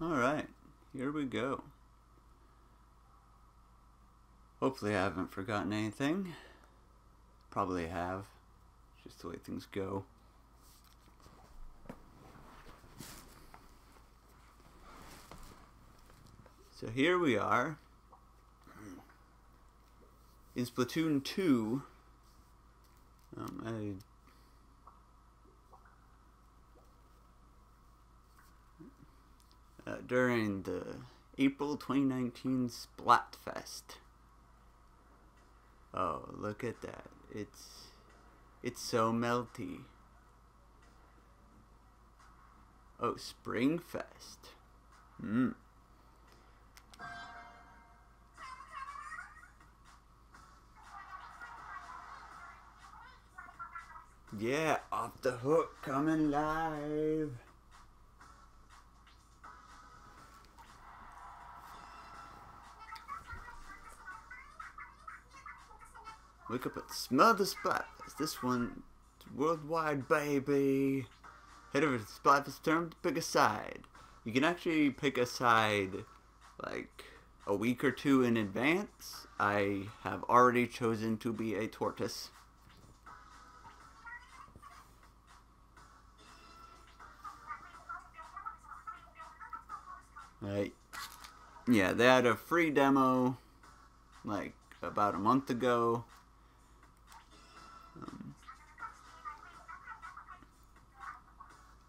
Alright, here we go. Hopefully I haven't forgotten anything. Probably have. Just the way things go. So here we are in Splatoon 2. During the April 2019 Splatfest. Oh, look at that. It's so melty. Oh, Springfest. Hmm. Yeah, Off the Hook coming live. Wake up and smell the Splatfest. This one worldwide, baby. Head over to the Splatfest term to pick a side. You can actually pick a side like a week or two in advance. I have already chosen to be a tortoise. Yeah, they had a free demo like about a month ago.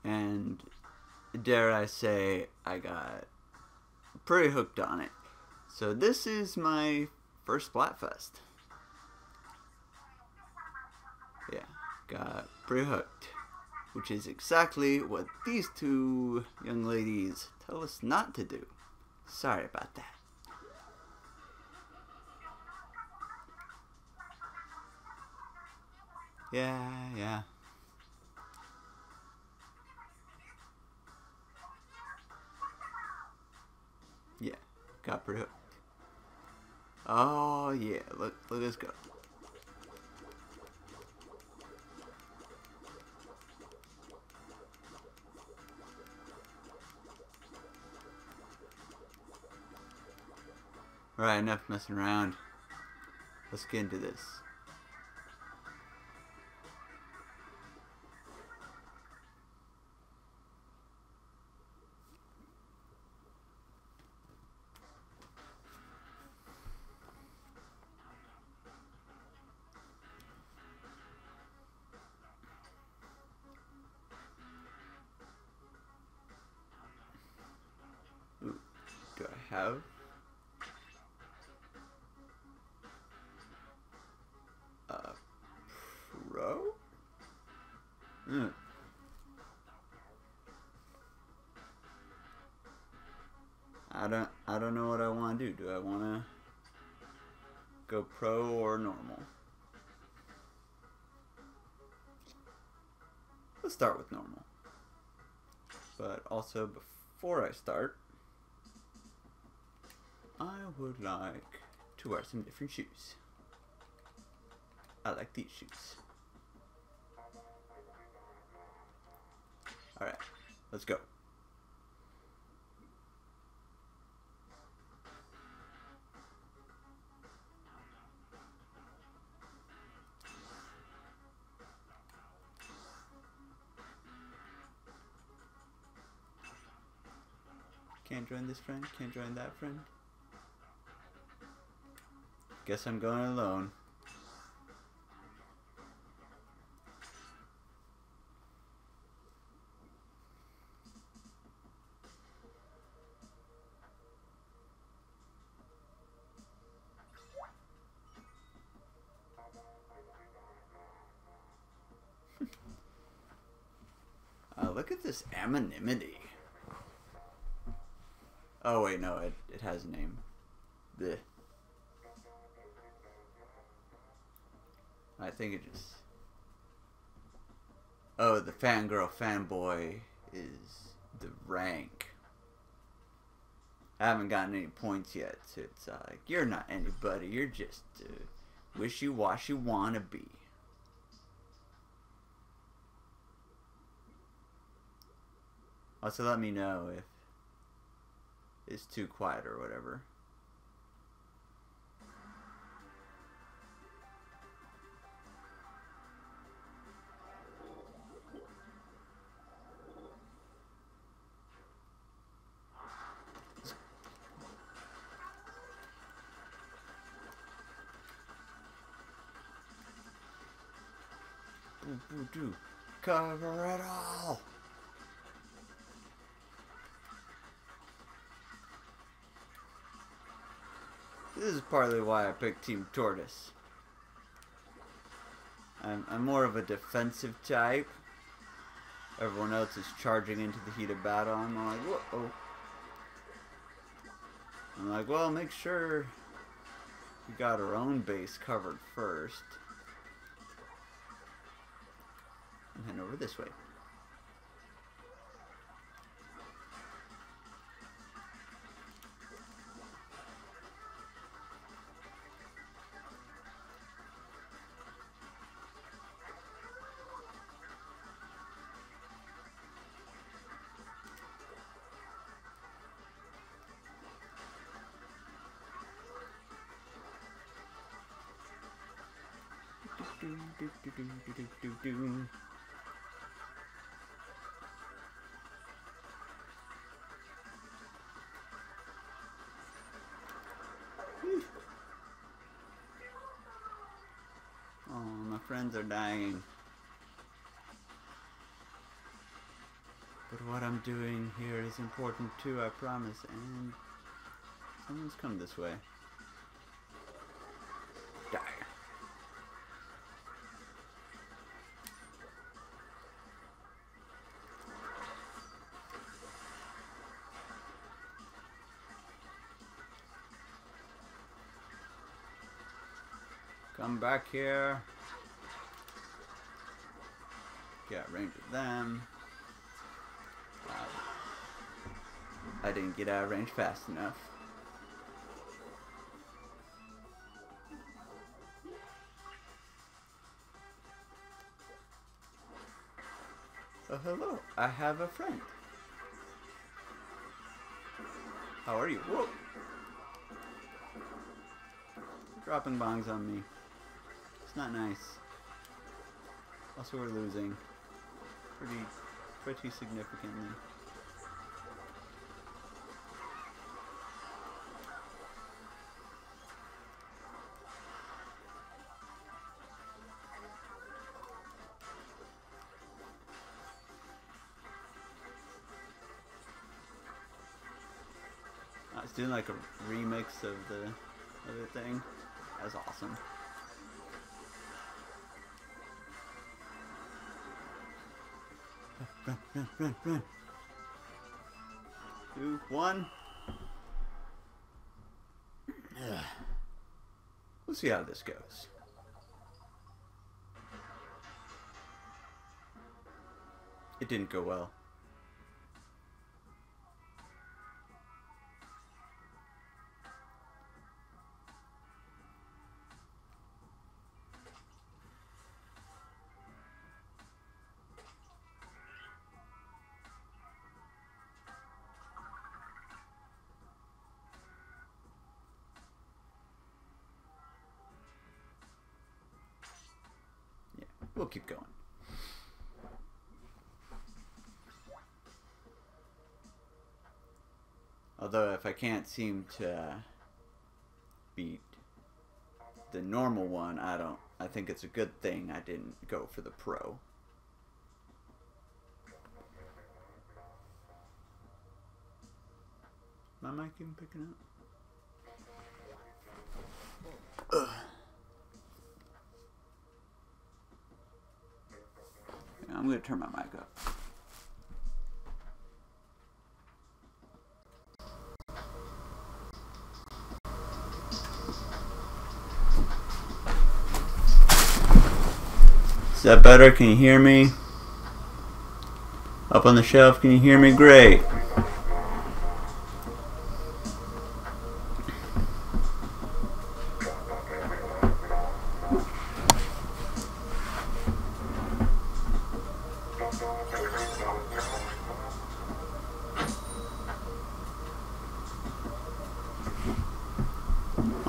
And dare I say, I got pretty hooked on it. So this is my first Splatfest. Yeah, got pretty hooked. Which is exactly what these two young ladies tell us not to do. Sorry about that. Yeah. Yeah, got pretty hooked. Oh yeah, look at us go. Alright, enough messing around. Let's get into this. Ooh, do I have... I don't know what I want to do. Do I want to go pro or normal? Let's start with normal. But also, before I start, I would like to wear some different shoes. I like these shoes. All right, let's go. Can't join this friend, can't join that friend. Guess I'm going alone. Look at this anonymity. Oh wait, no, it has a name. Blech. I think it just... Oh, the fangirl fanboy is the rank. I haven't gotten any points yet, so it's like, you're not anybody, you're just wishy-washy wannabe. Also, let me know if is too quiet or whatever. Cover it all. This is partly why I picked Team Tortoise. I'm more of a defensive type. Everyone else is charging into the heat of battle. I'm like, whoa. I'm like, well, make sure we got our own base covered first. And head over this way. Friends are dying. But what I'm doing here is important too, I promise. And someone's come this way. Die. Come back here. Got range of them. I didn't get out of range fast enough. Oh, hello. I have a friend. How are you? Whoa! Dropping bongs on me. It's not nice. Also, we're losing. Pretty significantly. I was doing like a remix of the other thing. That was awesome. Run. 2, 1. We'll see how this goes. It didn't go well. We'll keep going. Although if I can't seem to beat the normal one, I think it's a good thing I didn't go for the pro. My mic even picking up? Ugh. I'm going to turn my mic up. Is that better? Can you hear me? Up on the shelf, can you hear me? Great.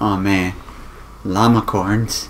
Oh man, llama corns.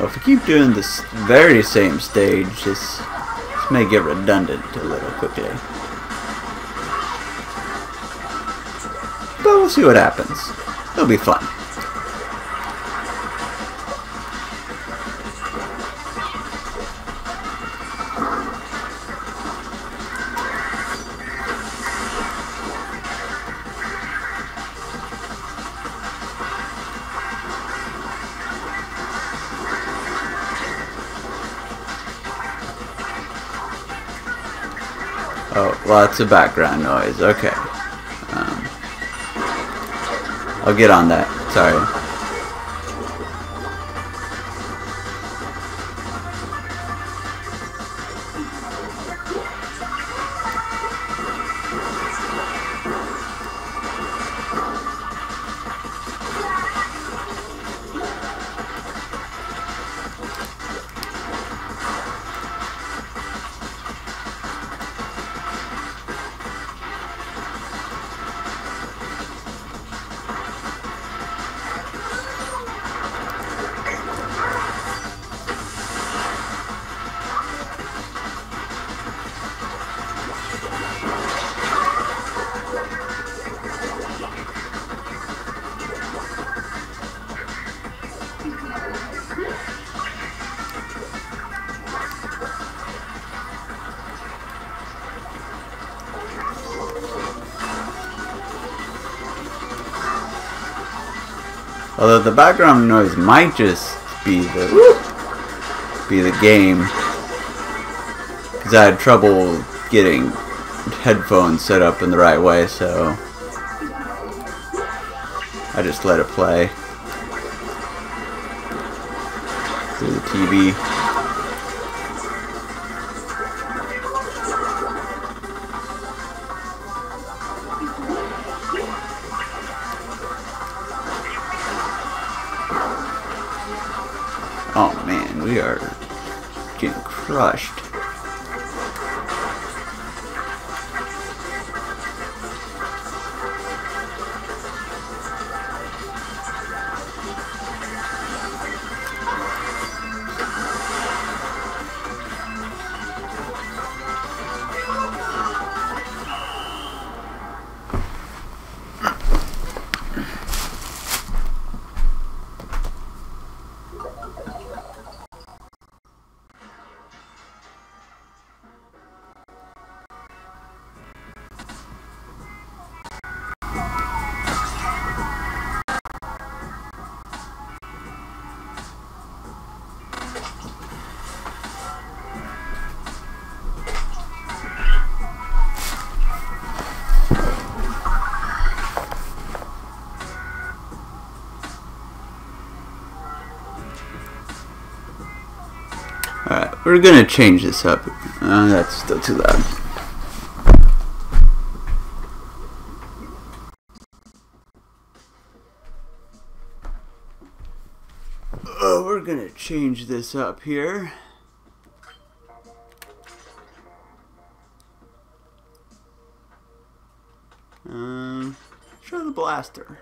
If we keep doing this very same stage, this may get redundant a little quickly. But we'll see what happens. It'll be fun. Oh, lots of background noise. Okay. I'll get on that. Sorry. Although the background noise might just be the game, because I had trouble getting headphones set up in the right way, so I just let it play through the TV. Oh man, we are getting crushed. Alright, we're gonna change this up. That's still too loud. Oh, we're gonna change this up here. Try the blaster.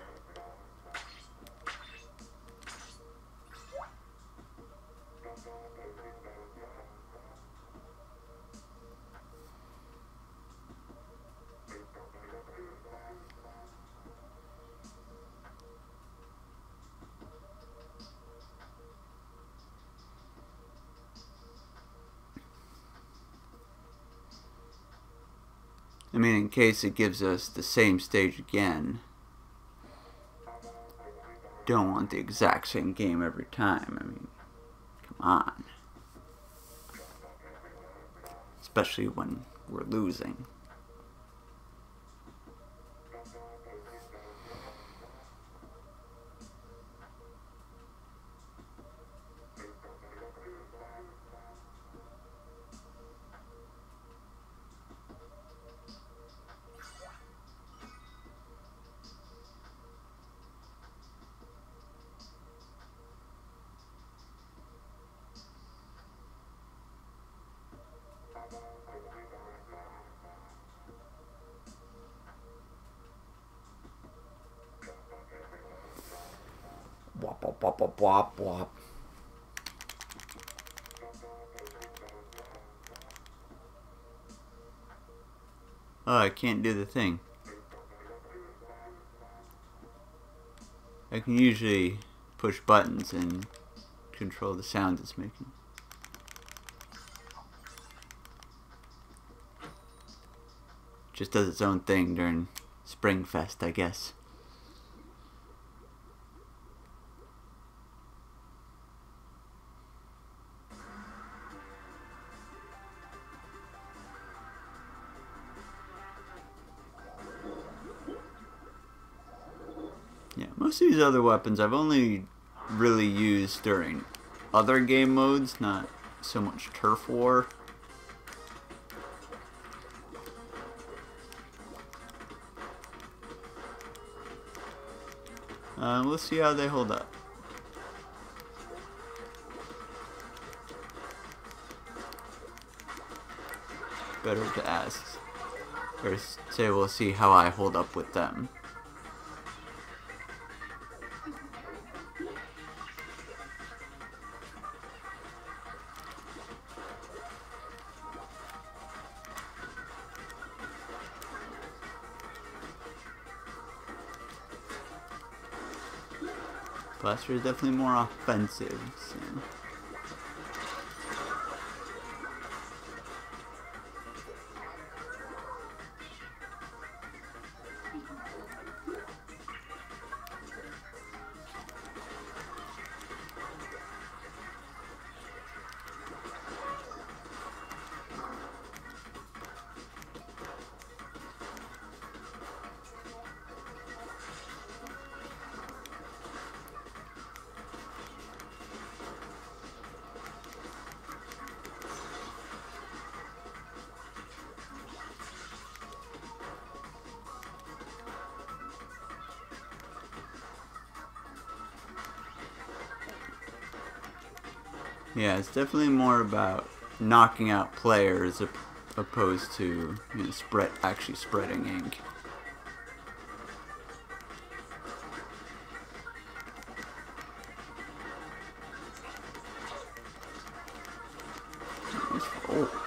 I mean, in case it gives us the same stage again. Don't want the exact same game every time. I mean, come on. especially when we're losing. Wop, wop, wop, wop, wop, wop. Oh, I can't do the thing. I can usually push buttons and control the sound it's making. Just does its own thing during Springfest, I guess. Yeah, most of these other weapons I've only really used during other game modes, not so much Turf War. We'll see how they hold up. Better to ask, or say we'll see how I hold up with them. Blaster is definitely more offensive, so. Yeah, it's definitely more about knocking out players opposed to, you know, actually spreading ink. Oh.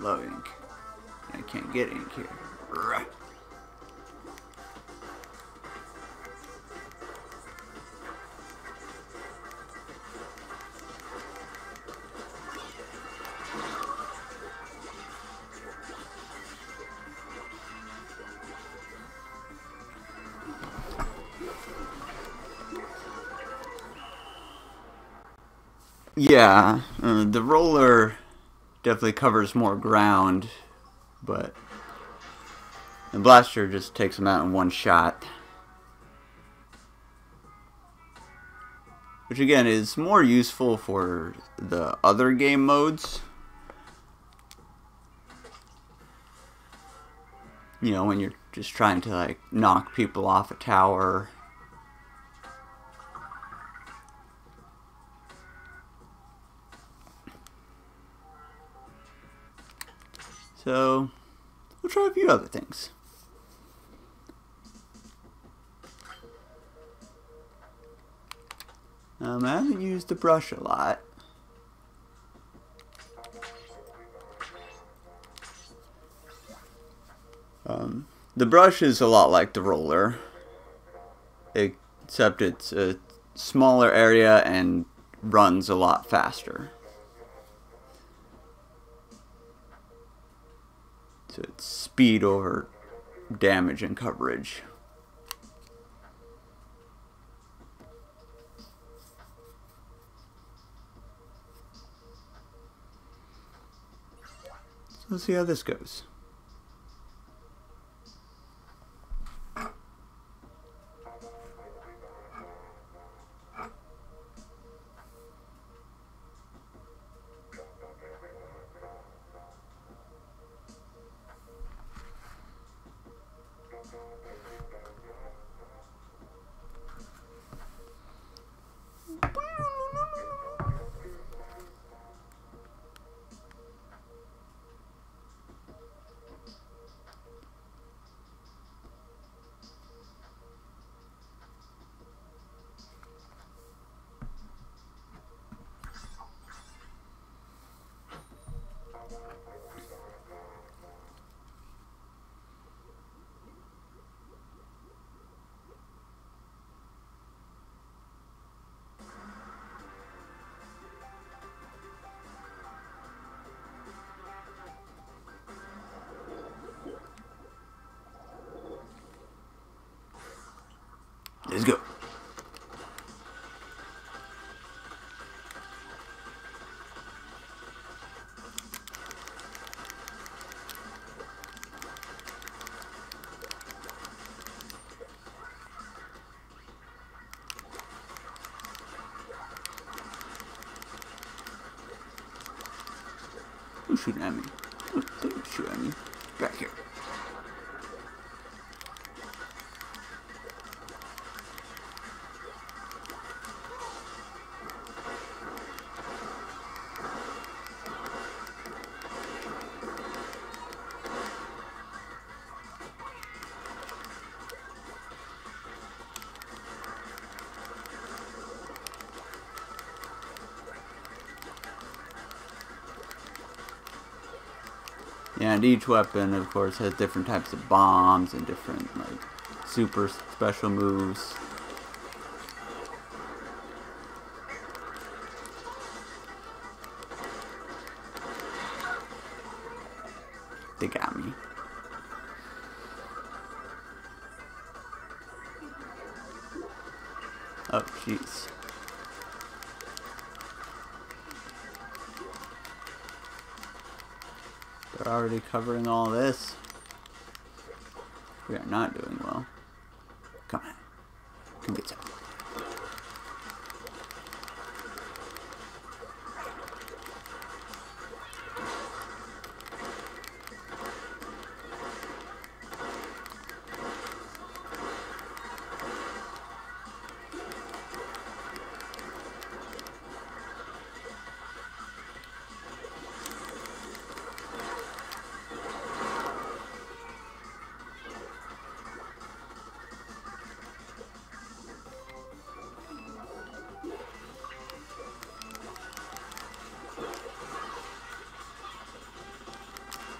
Low ink. I can't get ink here. Ruff. Yeah, the roller definitely covers more ground, but the blaster just takes them out in one shot, which again is more useful for the other game modes. You know, when you're just trying to like knock people off a tower. So we'll try a few other things. I haven't used the brush a lot. The brush is a lot like the roller, except it's a smaller area and runs a lot faster. So it's speed over damage and coverage. So let's see how this goes. Let's go. Who's shooting at me? Who's shooting at me? Back here. And each weapon, of course, has different types of bombs and different, like, super special moves. They got me. Oh, jeez. They're already covering all this. We are not doing well. Come on. Come get some.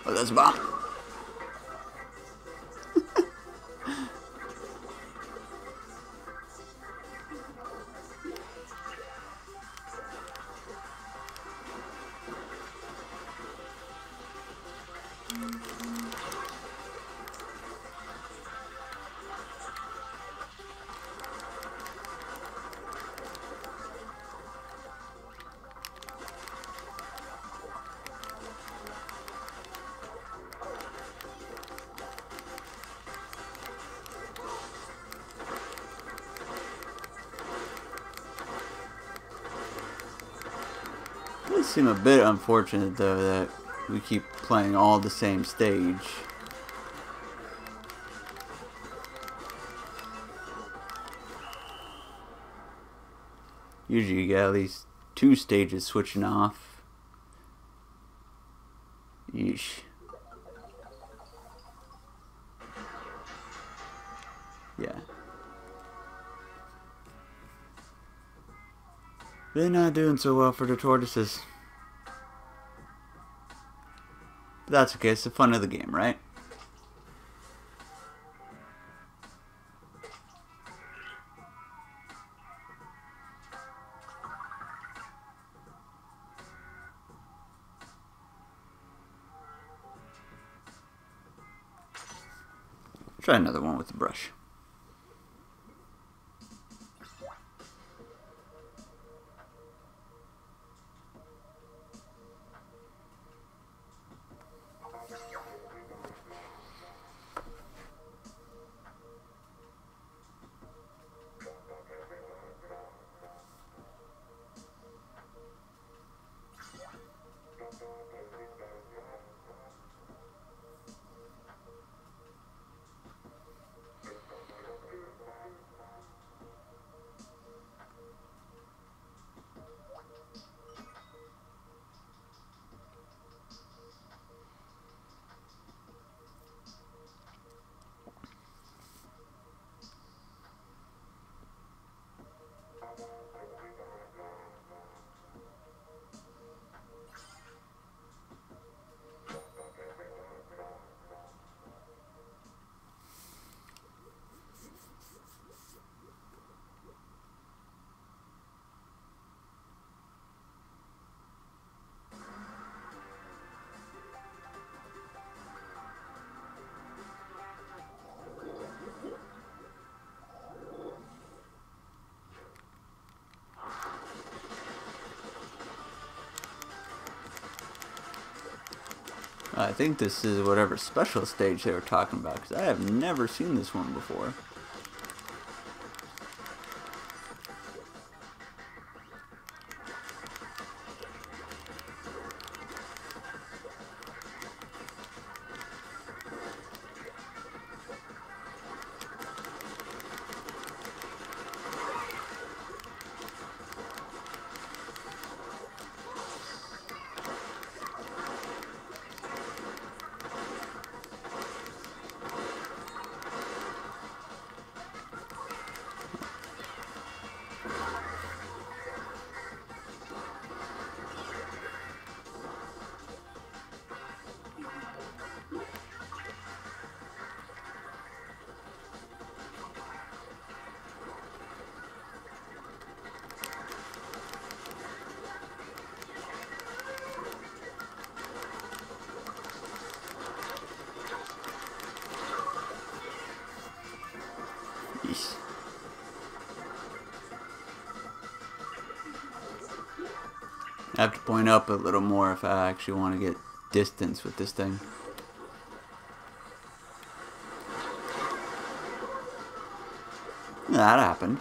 Oh, that's a bomb. It seems a bit unfortunate, though, that we keep playing all the same stage. Usually you get at least two stages switching off. Yeesh. Yeah. They're not doing so well for the tortoises. But that's okay, it's the fun of the game, right? Try another one with the brush. I think this is whatever special stage they were talking about, because I have never seen this one before. I have to point up a little more if I actually want to get distance with this thing. That happened.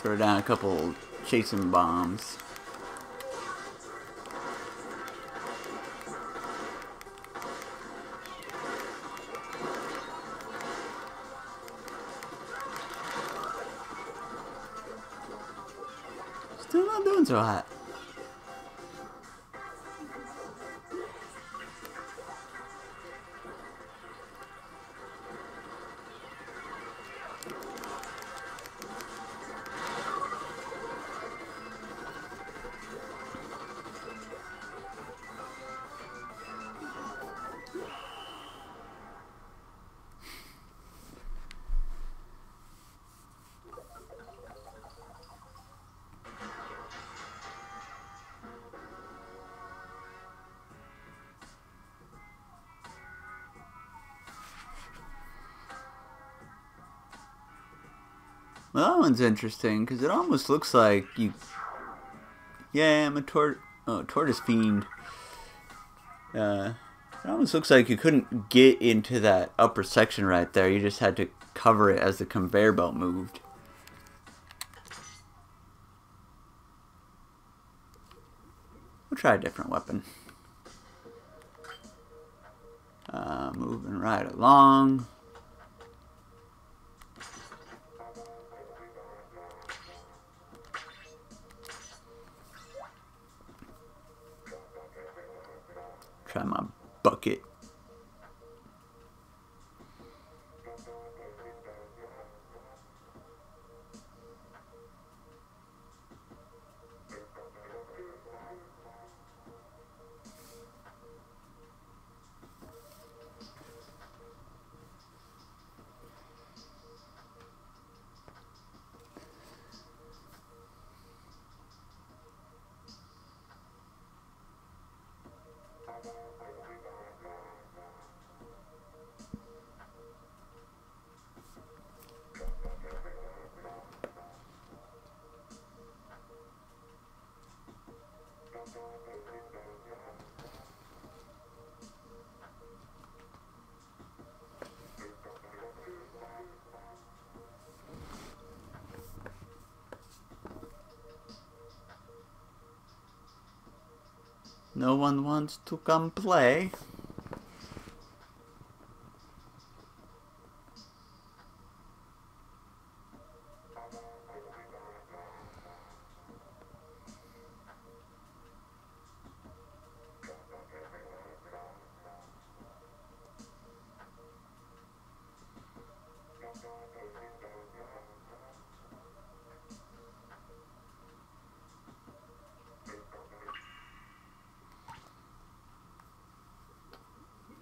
Throw down a couple chasing bombs. Still not doing so hot. Well, that one's interesting, because it almost looks like you... Yeah, I'm a tortoise fiend. It almost looks like you couldn't get into that upper section right there. You just had to cover it as the conveyor belt moved. We'll try a different weapon. Moving right along. Try my bucket. No one wants to come play.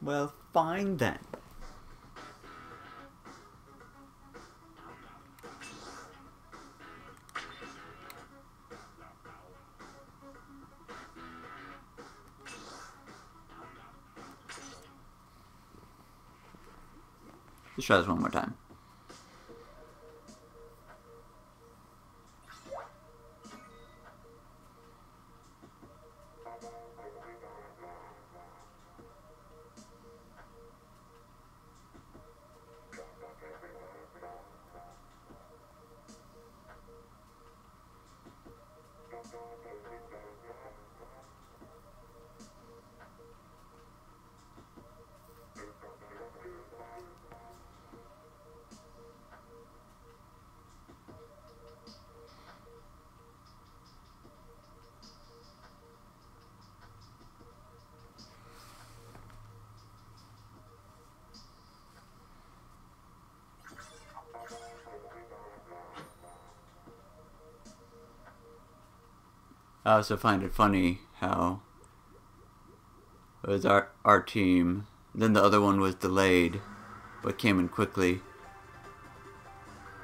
Well, fine then. Let's try this one more time. I also find it funny how it was our team, then the other one was delayed, but came in quickly.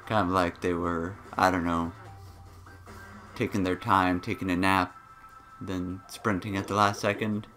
Kind of like they were, I don't know, taking their time, taking a nap, then sprinting at the last second.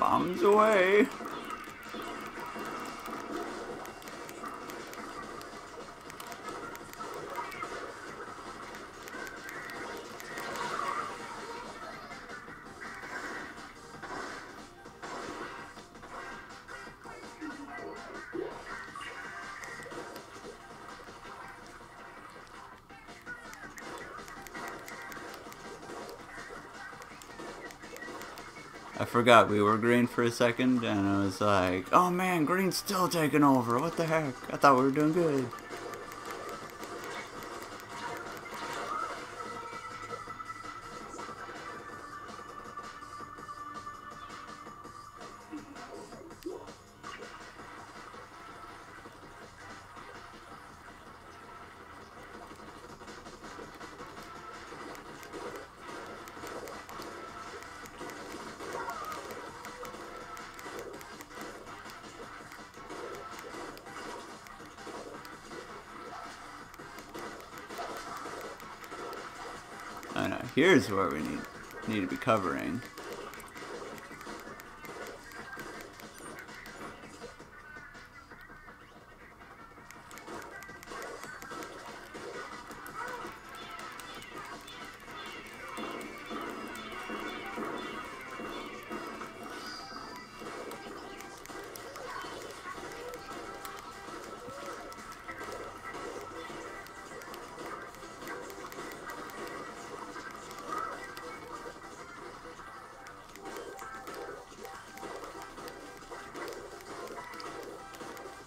Bombs away. I forgot we were green for a second, and I was like, oh man, green's still taking over, what the heck? I thought we were doing good. I know. Here's where we need to be covering.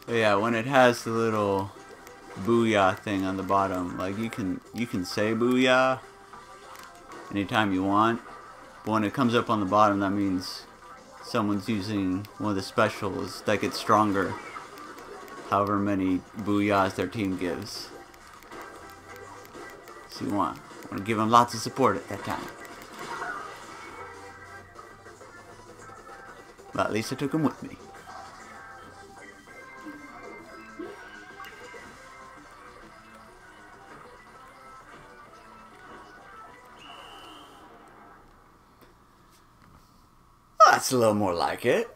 But yeah, when it has the little booyah thing on the bottom, like you can say booyah anytime you want, but when it comes up on the bottom, that means someone's using one of the specials that gets stronger, however many booyahs their team gives. So you want to give them lots of support at that time. Well, at least I took them with me. That's a little more like it,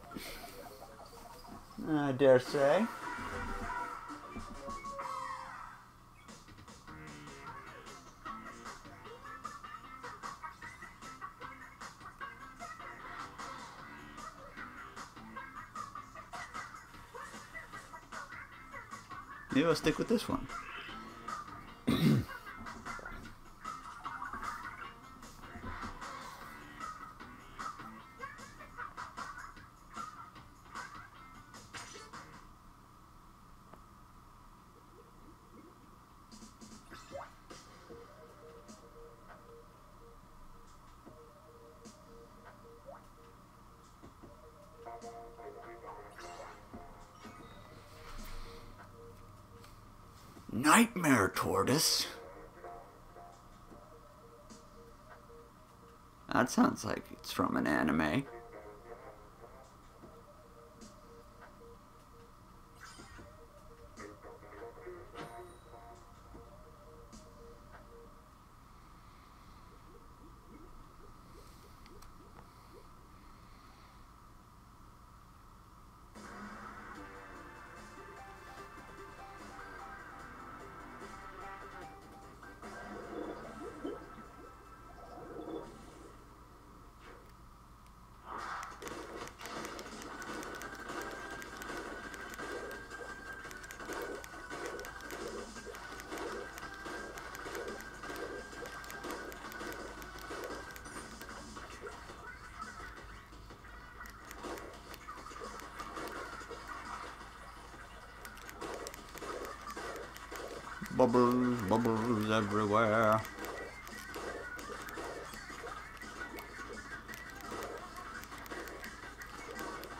I dare say. Maybe I'll stick with this one. Nightmare Tortoise? That sounds like it's from an anime. Bubbles, bubbles everywhere.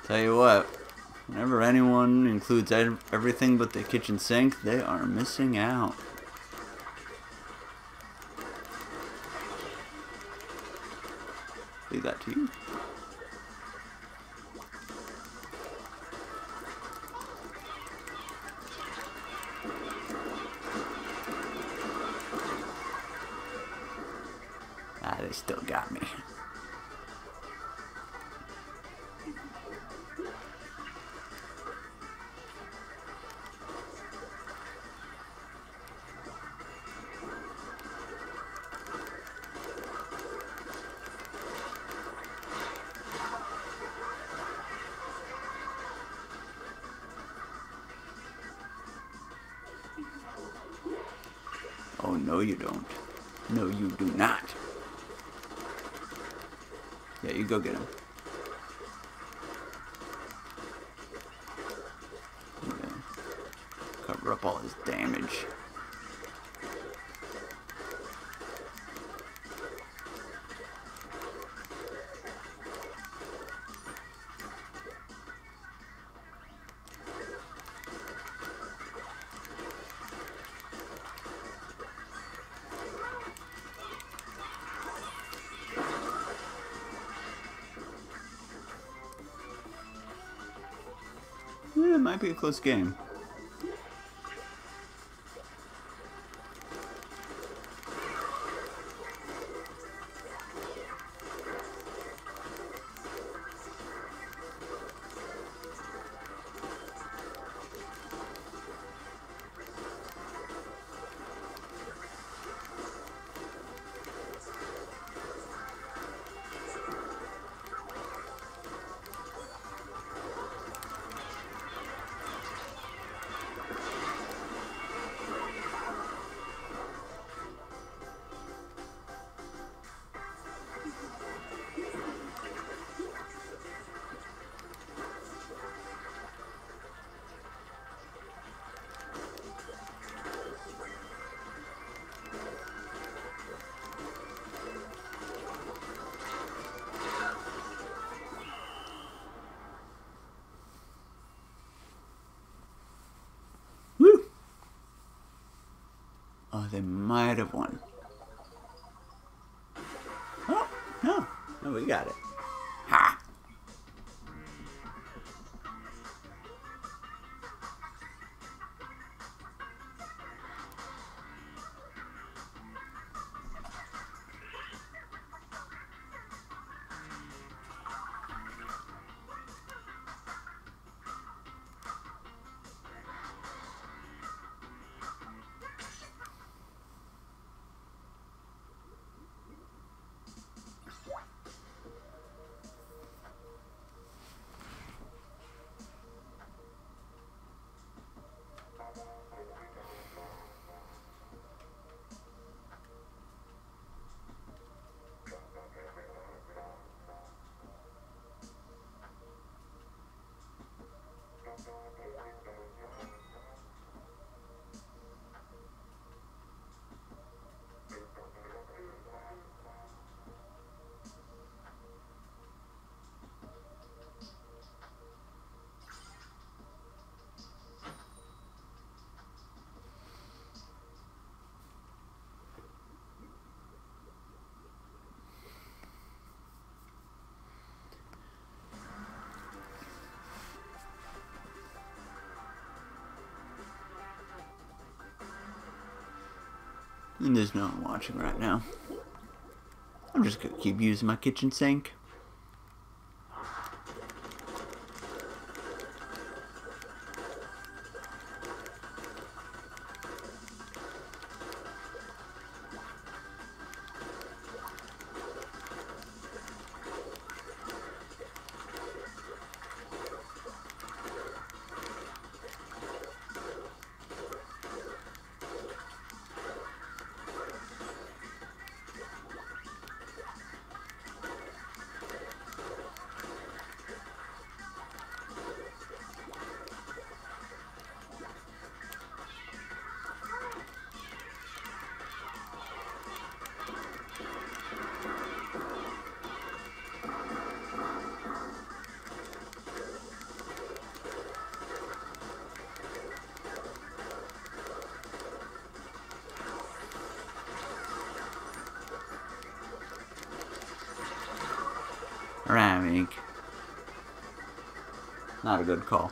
Tell you what, whenever anyone includes everything but the kitchen sink, they are missing out. Leave that to you. They still got me. Oh, no, you don't. No, you do not. Yeah, you go get him. Okay. Cover up all his damage. It might be a close game. they might have won. Oh, no. No, we got it. Ha! And there's no one watching right now. I'm just gonna keep using my kitchen sink. Rank. Not a good call.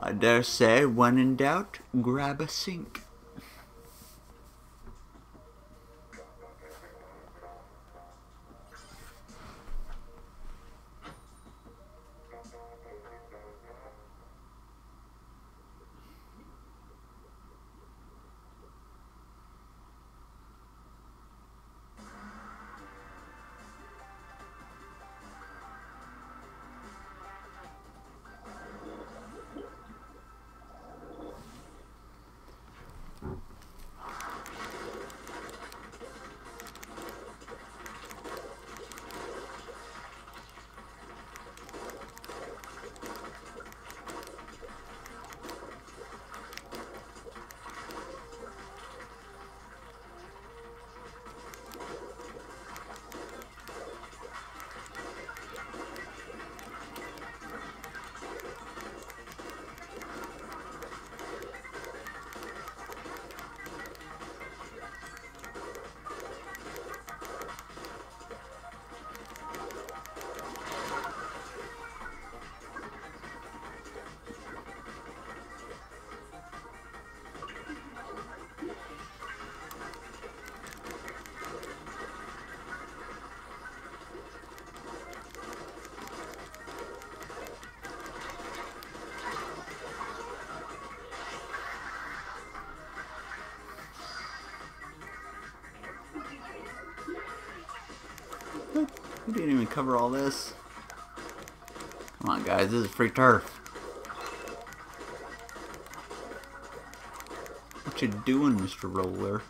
I dare say, when in doubt, grab a sink. We didn't even cover all this. Come on, guys, this is free turf. What you doing, Mr. Roller?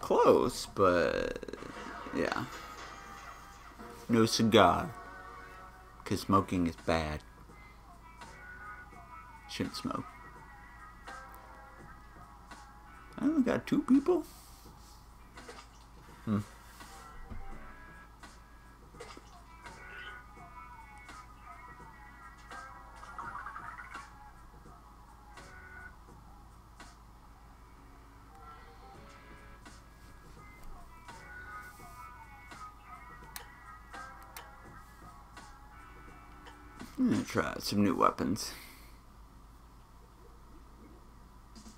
Close, but yeah. No cigar, because smoking is bad. Shouldn't smoke. I only got 2 people? I'm gonna try out some new weapons.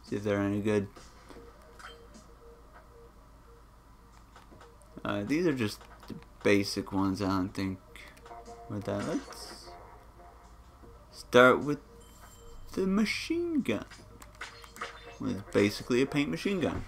See if they're any good. These are just the basic ones. I don't think with that. Let's start with the machine gun. It's basically a paint machine gun.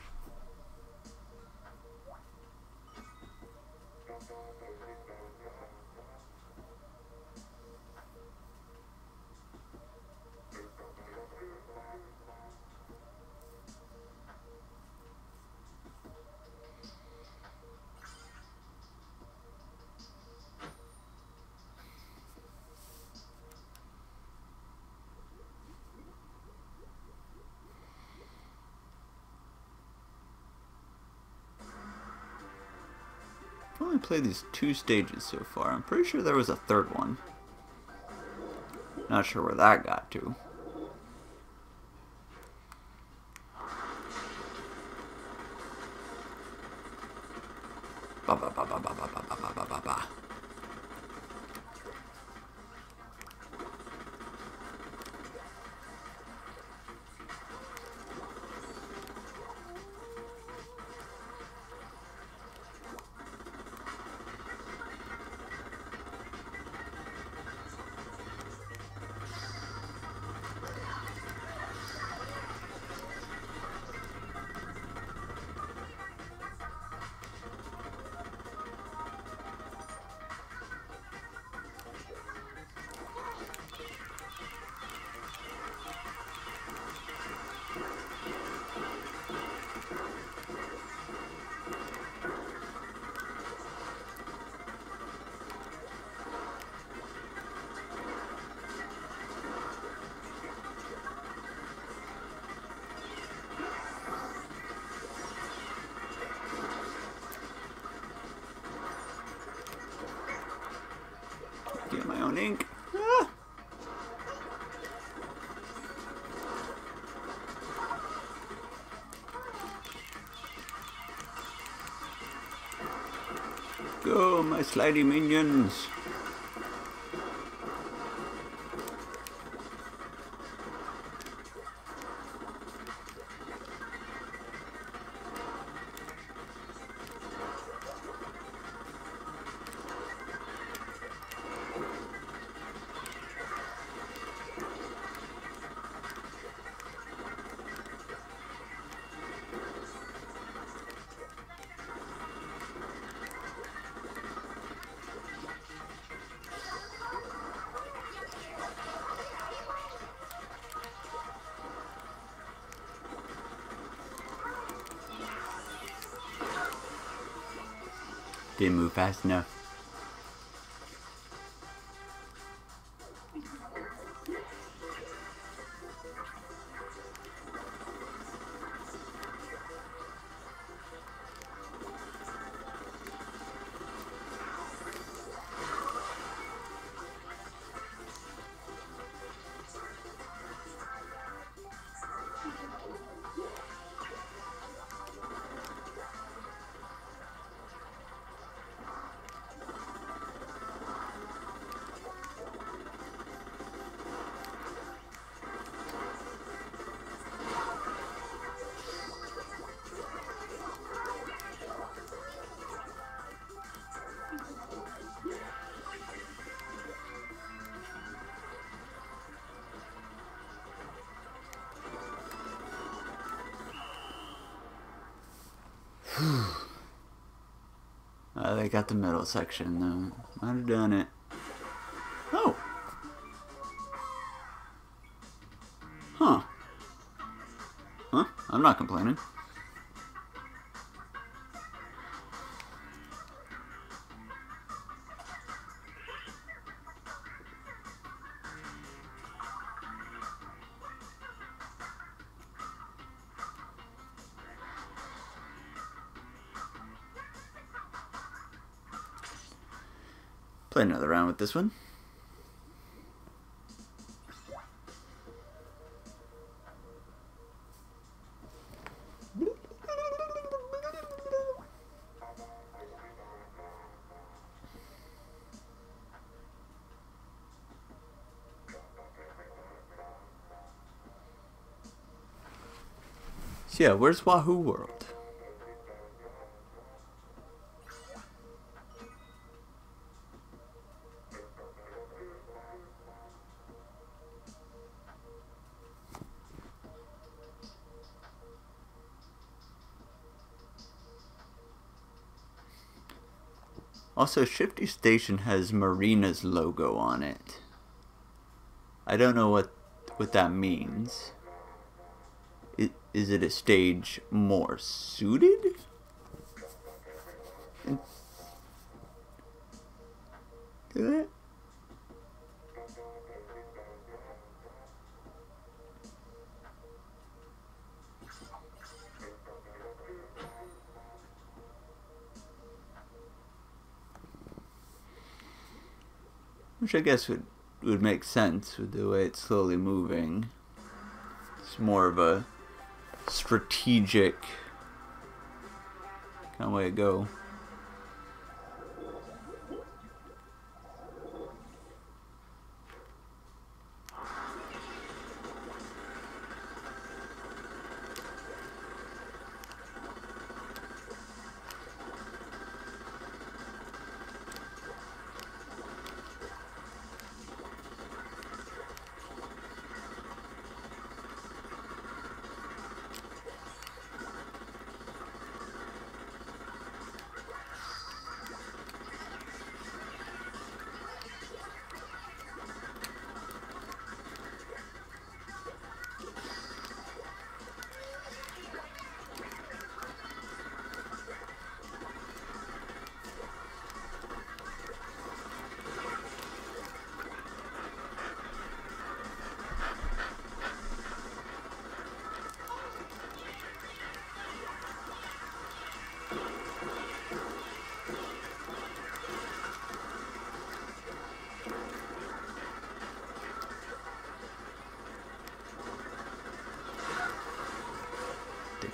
I've only played these two stages so far. I'm pretty sure there was a third one. Not sure where that got to. Ba ba ba ba ba ba ba ba ba ba ba. Get my own ink. Ah. Go, my slidey minions. Didn't move fast enough. I got the middle section though. I'd have done it. Oh! Huh. Huh? I'm not complaining. Play another round with this one. So yeah, where's Wahoo World? Also, Shifty Station has Marina's logo on it. I don't know what that means. Is it a stage more suited? Good. Which I guess would make sense with the way it's slowly moving. It's more of a strategic kind of way to go.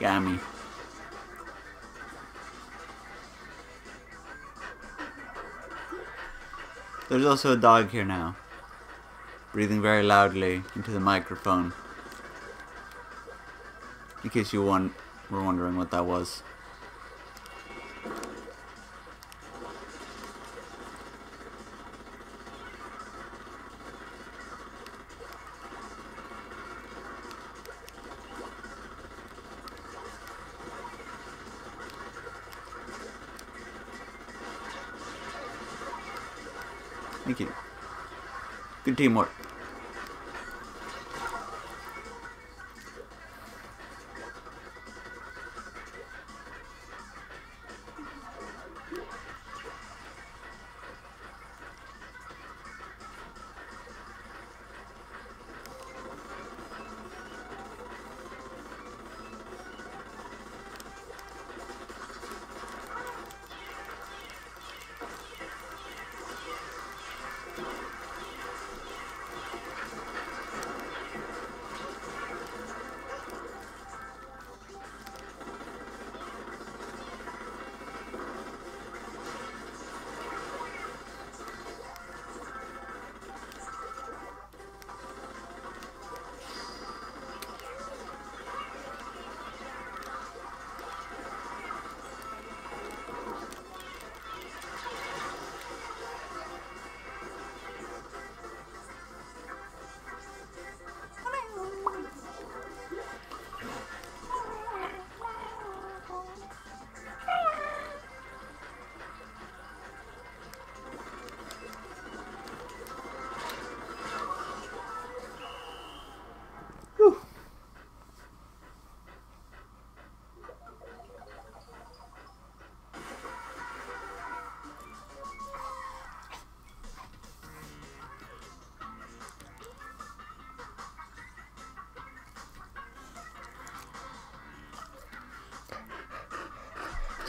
Yummy. There's also a dog here now, breathing very loudly into the microphone, in case you were wondering what that was. Thank you. Good teamwork.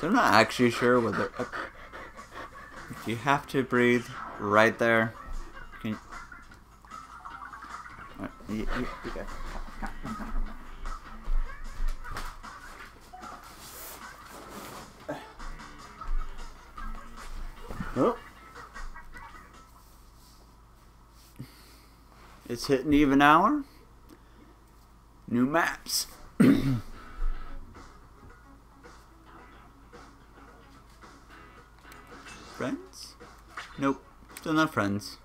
I'm not actually sure whether if you have to breathe right there. Can you... Oh. It's hitting even hour. New maps. Friends? Nope, still not friends.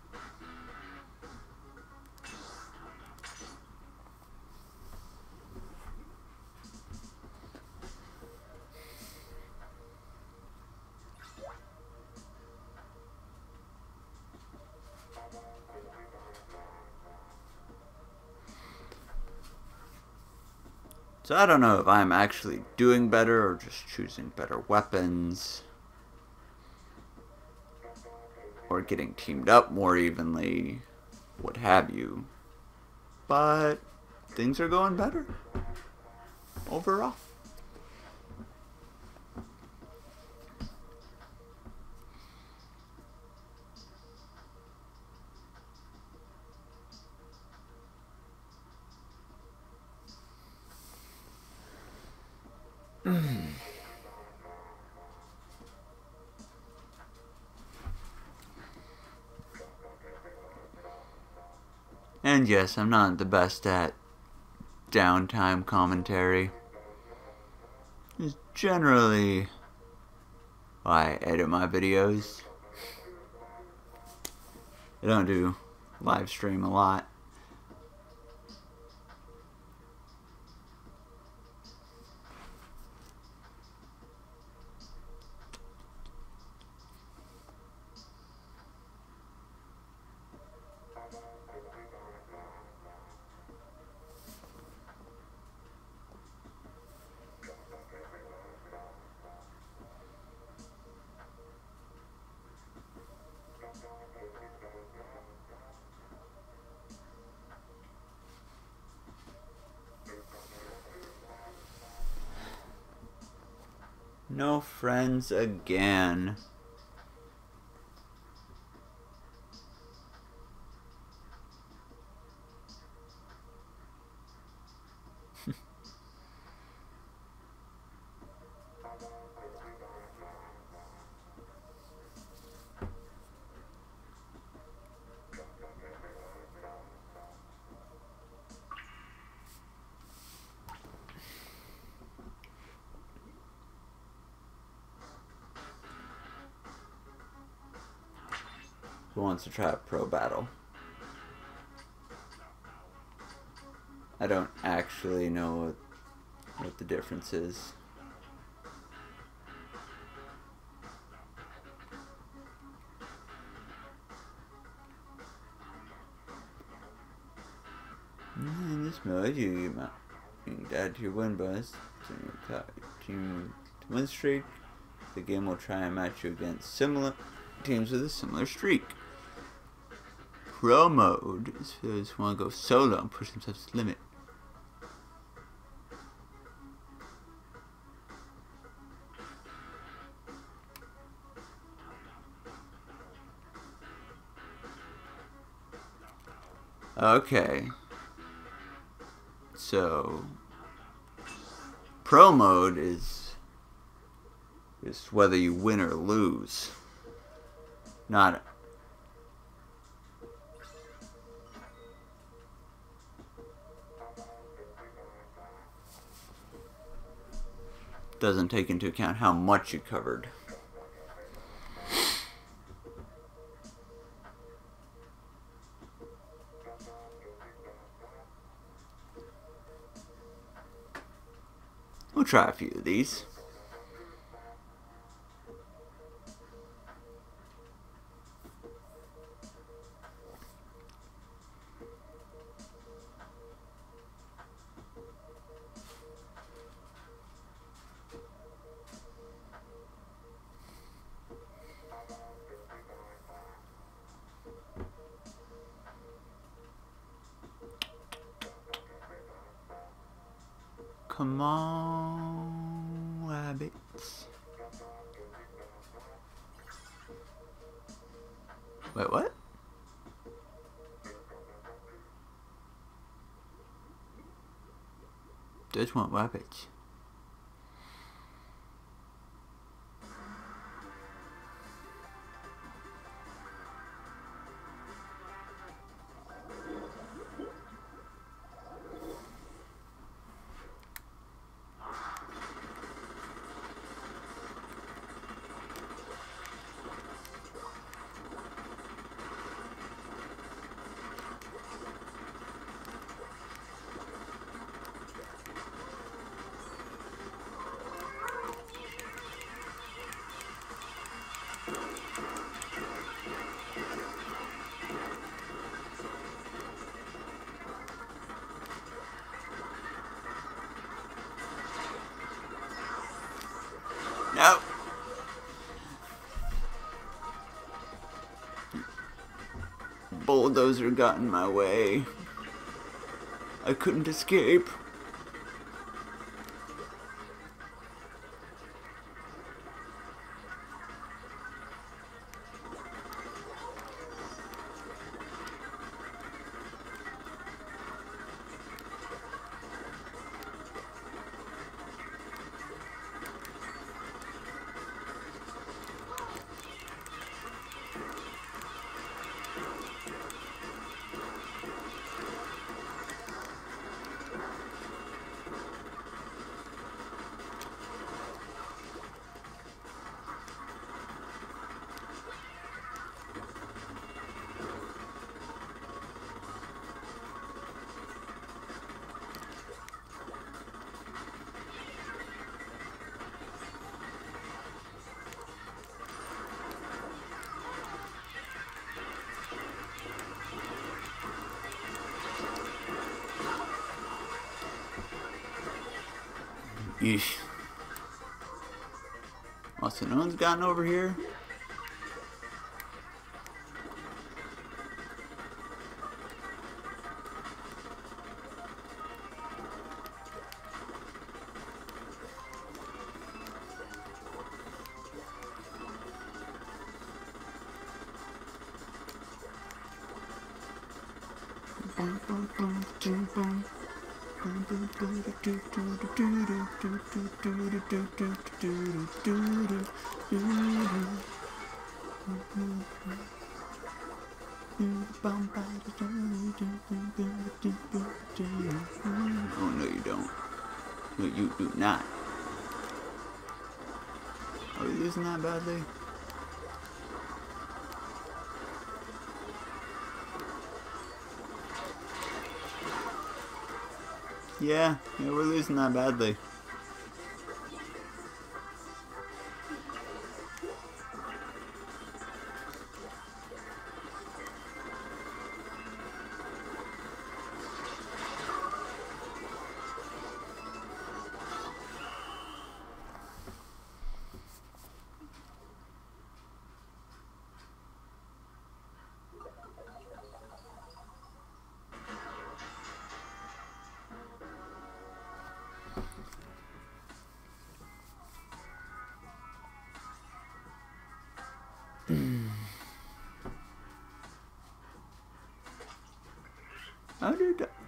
So I don't know if I'm actually doing better or just choosing better weapons. Or getting teamed up more evenly, what have you. But things are going better overall. And yes, I'm not the best at downtime commentary. It's generally why I edit my videos. I don't do live stream a lot. No friends again. Who wants to try a pro battle? I don't actually know what the difference is. In this mode, you might add to your win bonus team win streak. The game will try and match you against similar teams with a similar streak. Pro mode is for those who want to go solo and push themselves to the limit. Okay. So, pro mode is just whether you win or lose. Not doesn't take into account how much you covered. We'll try a few of these. Come on, rabbits. Wait, what? Just want rabbits. Bulldozer got in my way. I couldn't escape. Yeesh. Must have no one's gotten over here. Oh no, you don't. No, you do not. Are we losing that badly? Yeah, we're losing that badly.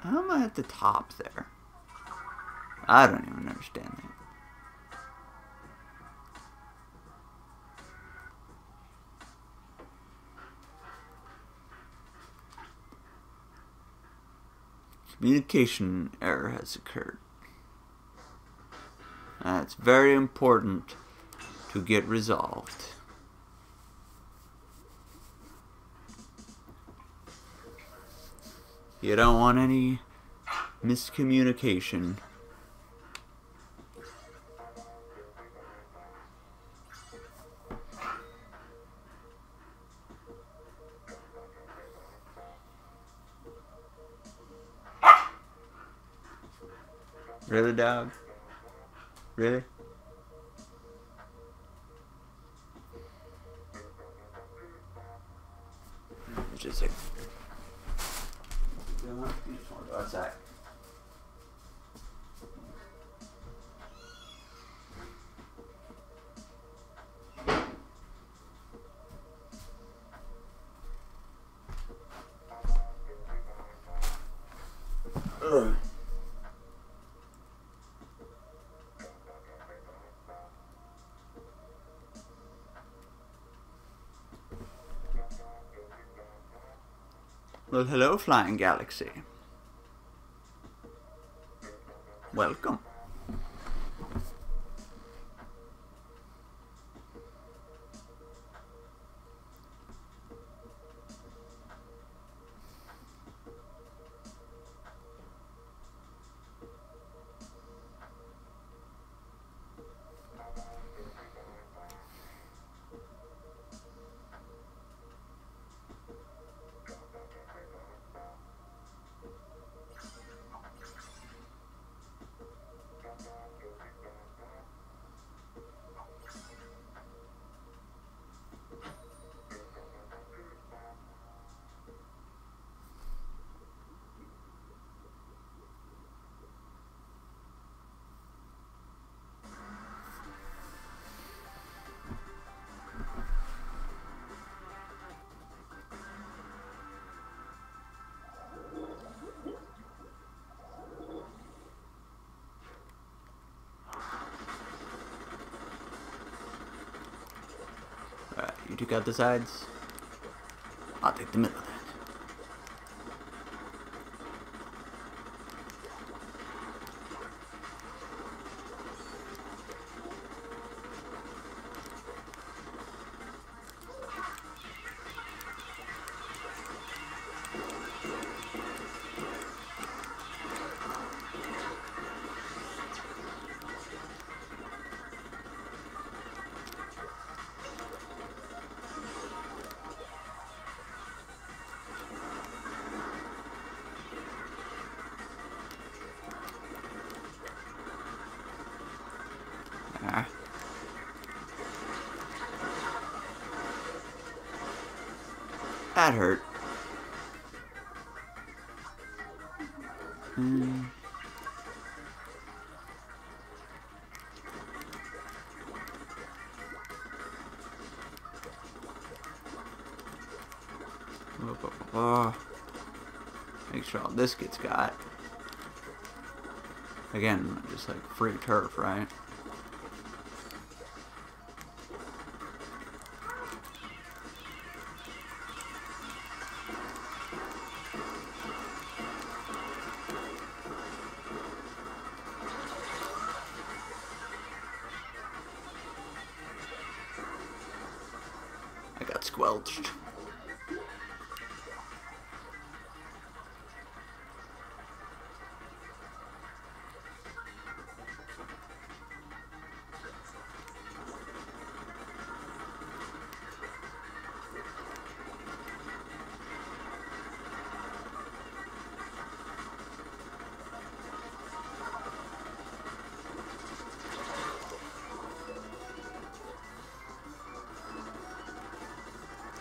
How am I at the top there? I don't even understand that. Communication error has occurred. That's very important to get resolved. You don't want any miscommunication. Really, dog? Really? It's just like... I want to go outside. Well, hello, Flying Galaxy. Welcome. You took out the sides. I'll take the middle of That hurt. Make sure all this gets got. Again, just like free turf, right? I got squelched.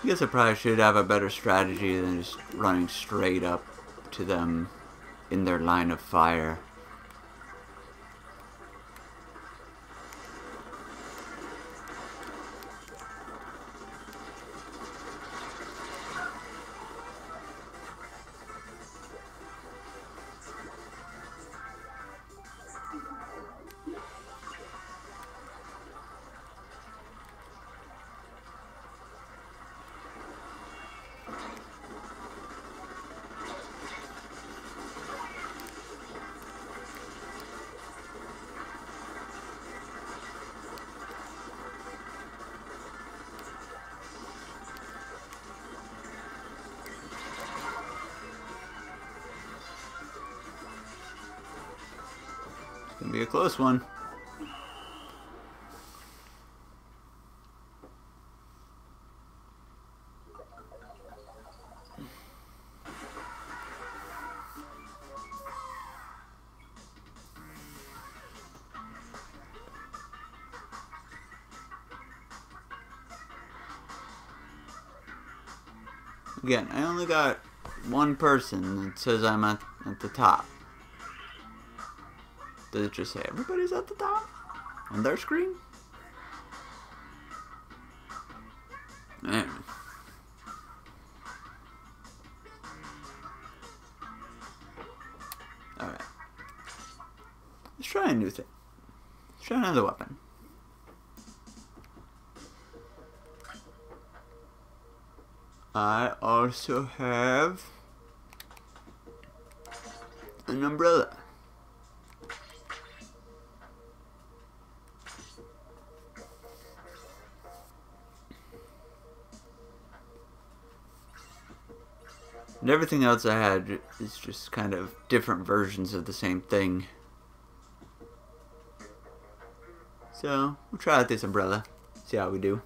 I guess I probably should have a better strategy than just running straight up to them in their line of fire. Gonna be a close one. Again, I only got one person that says I'm at the top. Does it just say everybody's at the top on their screen? Anyway. Alright. Let's try a new thing. Let's try another weapon. I also have an umbrella. And everything else I had is just kind of different versions of the same thing. So, we'll try out this umbrella. See how we do.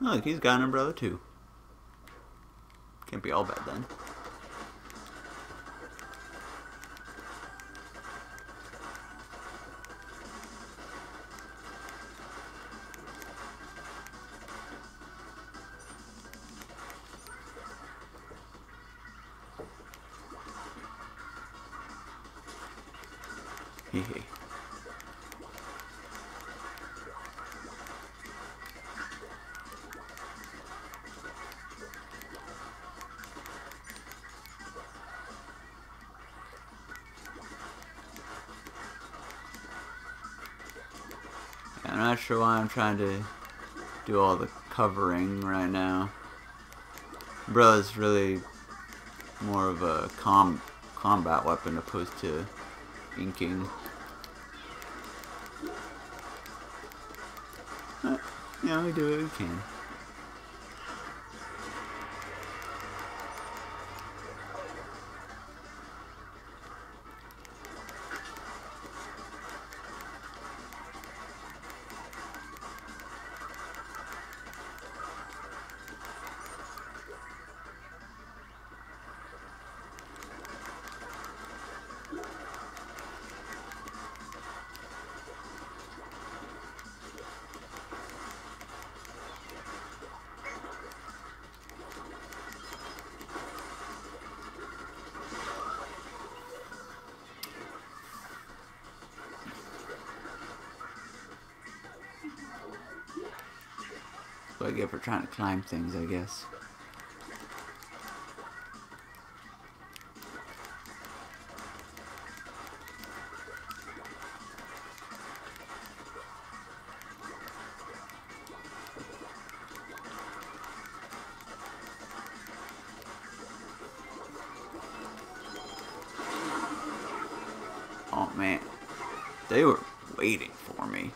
Look, he's got an umbrella too. Can't be all bad then. Hehe. I'm not sure why I'm trying to do all the covering right now. Umbrella's really more of a combat weapon opposed to inking. But, yeah, we do what we can. I get for trying to climb things, I guess. Oh man, they were waiting for me.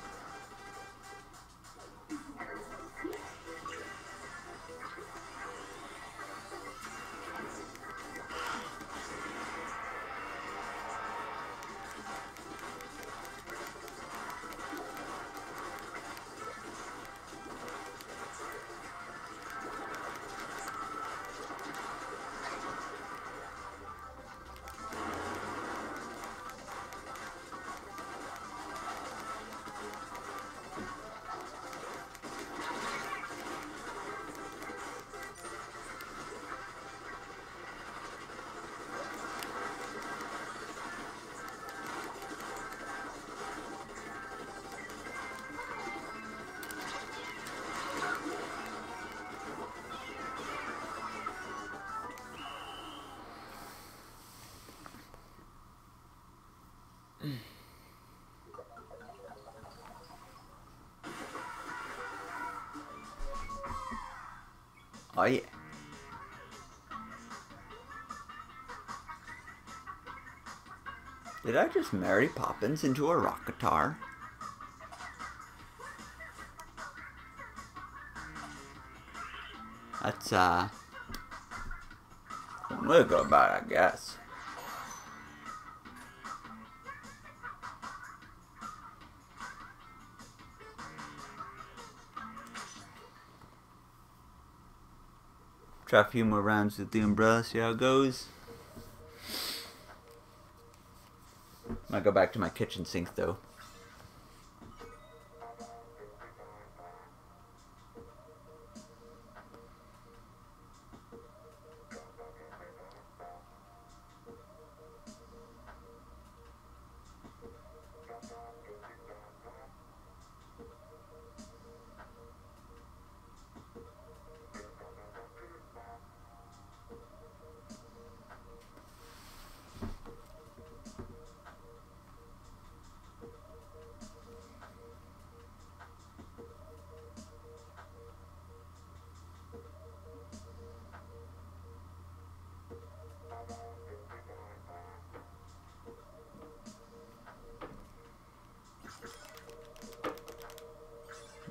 Oh yeah. Did I just marry Poppins into a rock guitar? That's one way to go about it, I guess. Try a few more rounds with the umbrella, see how it goes. Might go back to my kitchen sink though.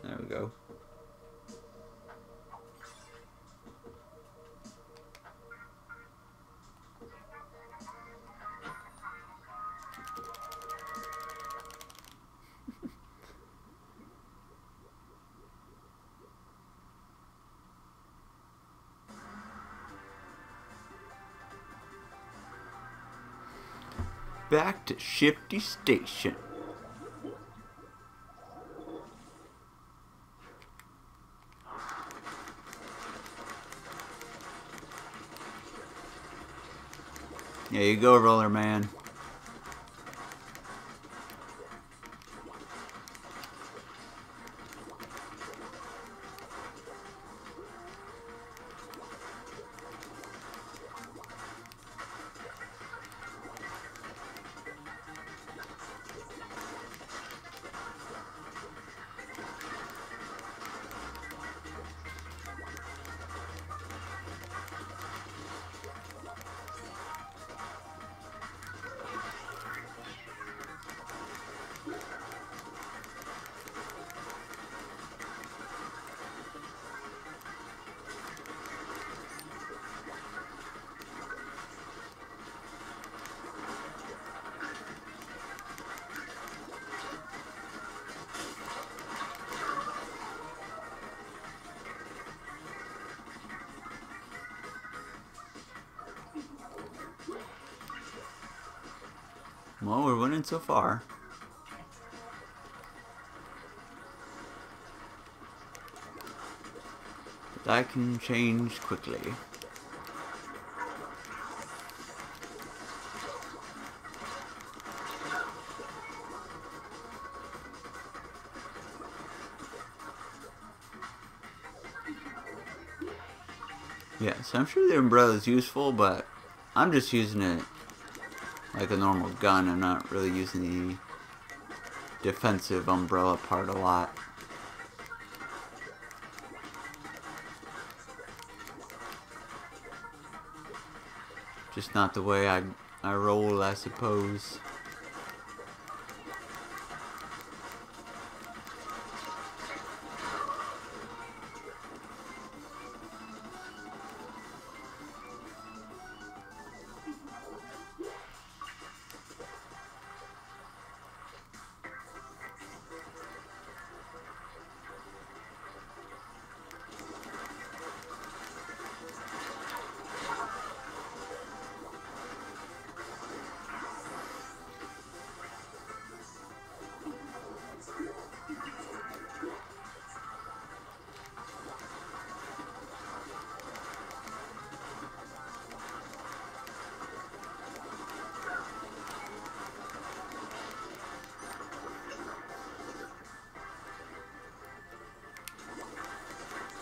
There we go. Back to Shifty Station. Yeah, you go, Roller Man. Well, we're winning so far. But that can change quickly. Yes, I'm sure the umbrella is useful, but I'm just using it like a normal gun. I'm not really using the defensive umbrella part a lot. Just not the way I roll, I suppose.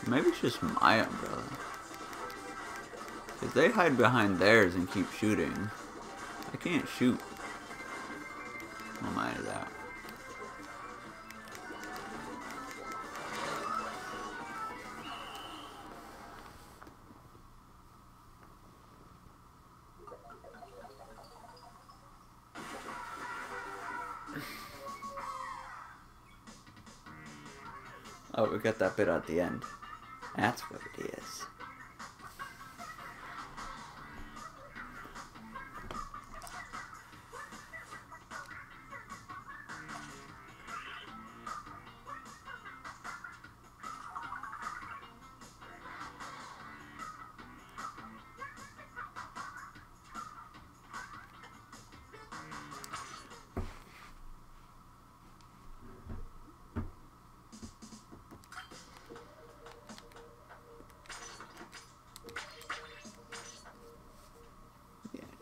Maybe it's just my umbrella. Because they hide behind theirs and keep shooting. I can't shoot. Oh, mine is out. Oh, we got that bit at the end. That's what it is.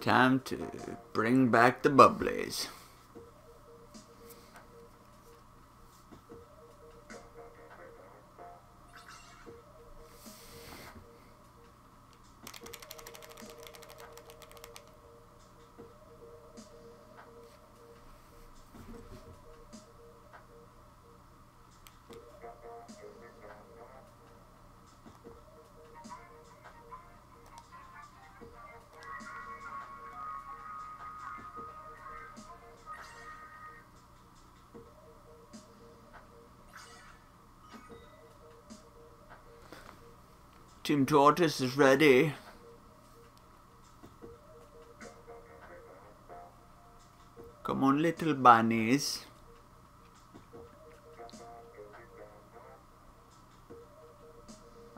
Time to bring back the bubblies. Team Tortoise is ready. Come on, little bunnies.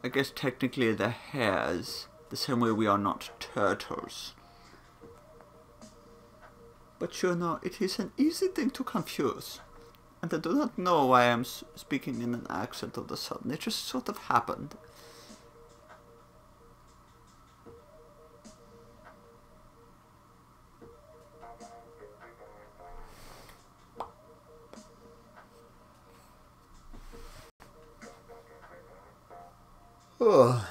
I guess technically they're hares, the same way we are not turtles. But you know, it is an easy thing to confuse. And I do not know why I'm speaking in an accent all of a sudden. It just sort of happened. Oh.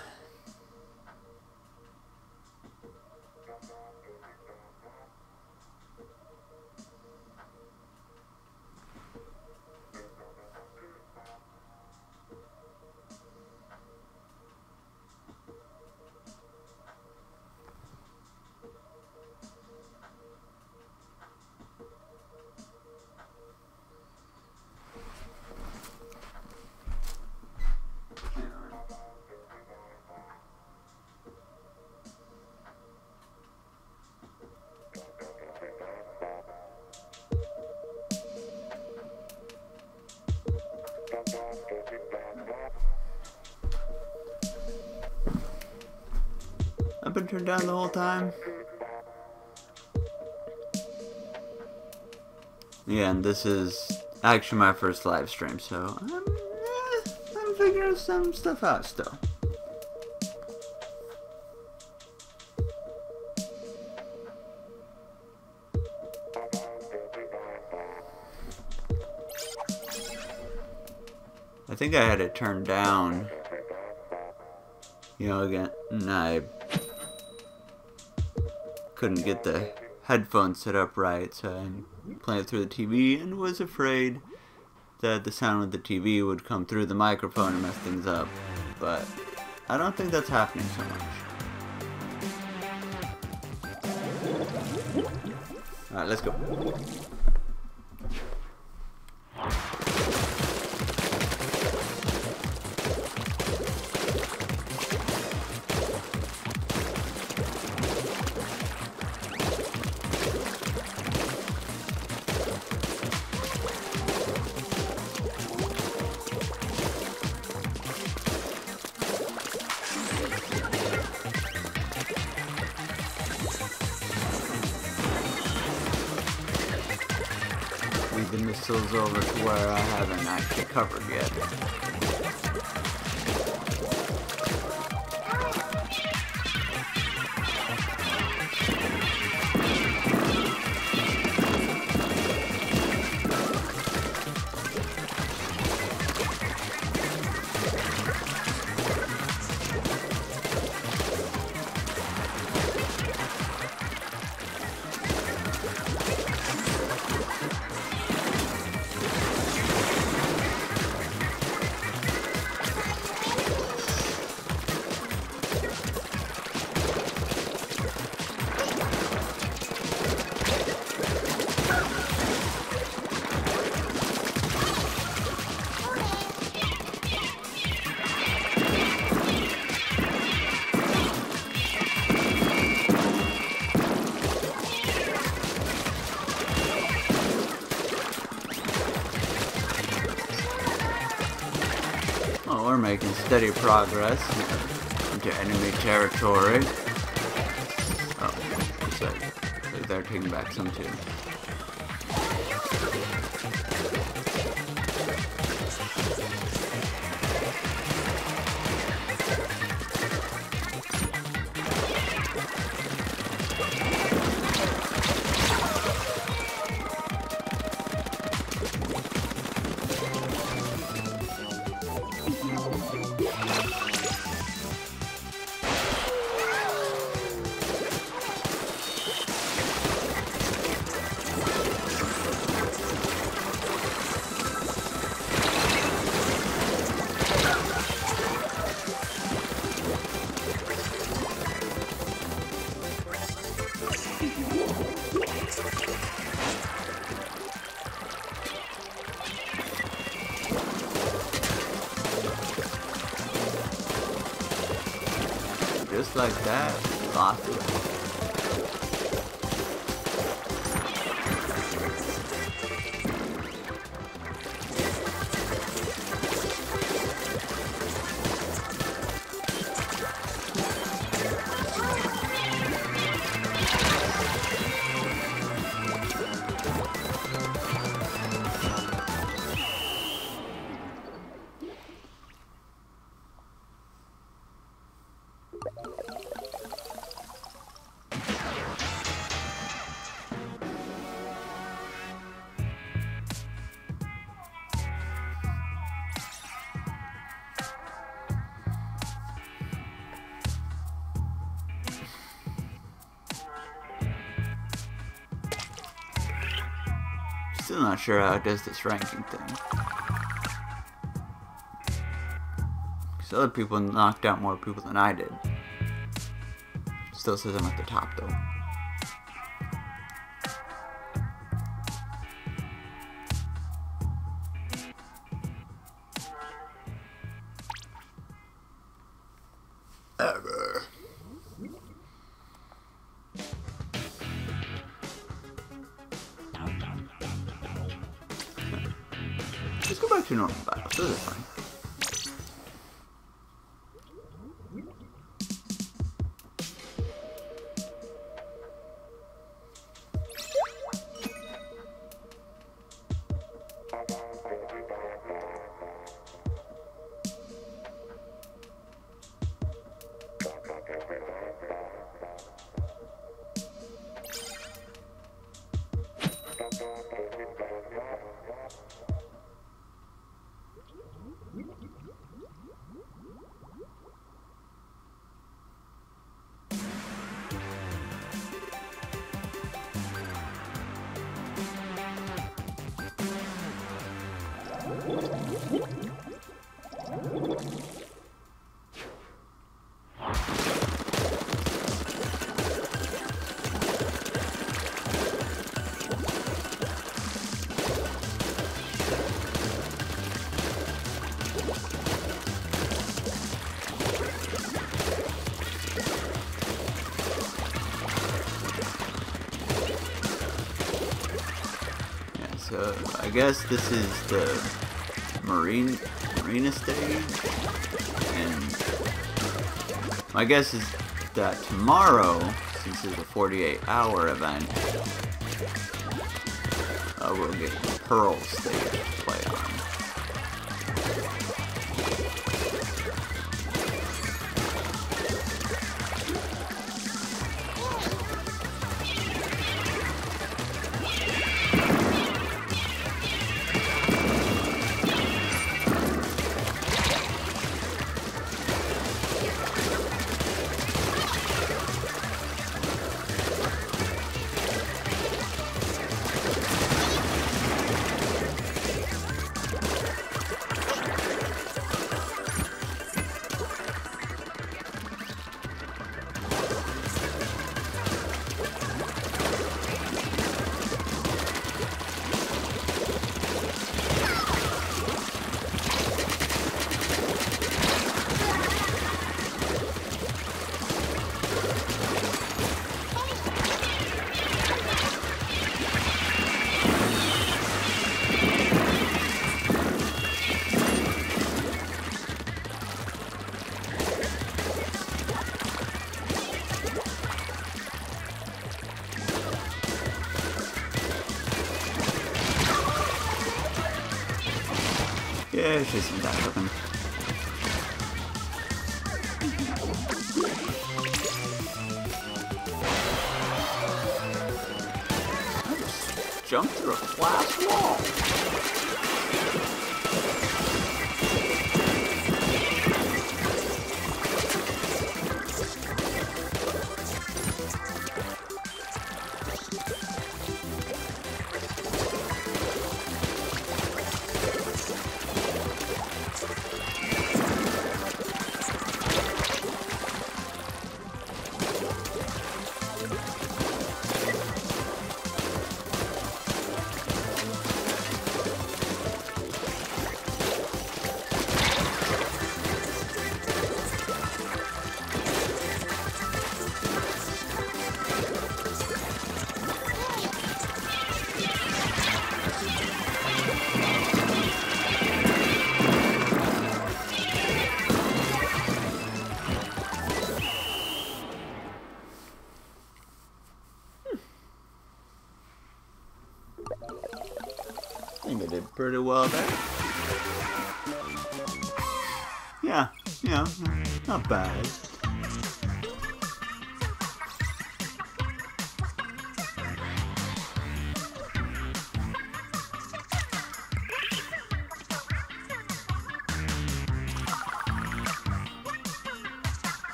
I've been turned down the whole time. Yeah, and this is actually my first live stream, so I'm figuring some stuff out still. I think I had it turned down, you know, again, and I couldn't get the headphones set up right, so I played it through the TV and was afraid that the sound of the TV would come through the microphone and mess things up, but I don't think that's happening so much. Alright, let's go. The missiles over to where I haven't actually covered yet. We're making steady progress into enemy territory. Oh, so they're taking back some too. Just like that, awesome. Still not sure how it does this ranking thing. Because other people knocked out more people than I did. Still says I'm at the top though. Let's go back to normal battles, those are fine. I guess this is the Marina stage, and my guess is that tomorrow, since it's a 48-hour event, we'll get the Pearl stage to play on. Yeah, she's in that weapon. I just jumped through a glass wall. Pretty well there. Yeah, not bad.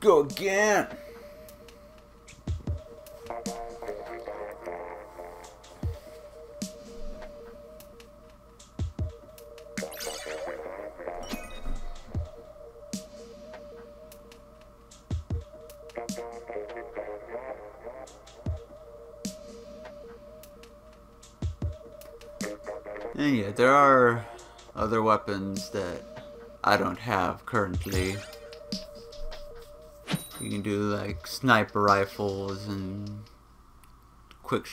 Go again. And yeah, there are other weapons that I don't have currently. You can do like sniper rifles and quick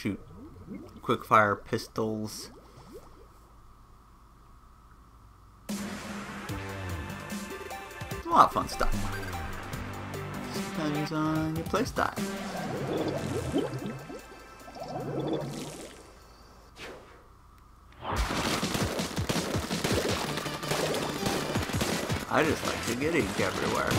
fire pistols. A lot of fun stuff. Depends on your playstyle. I just like to get ink everywhere.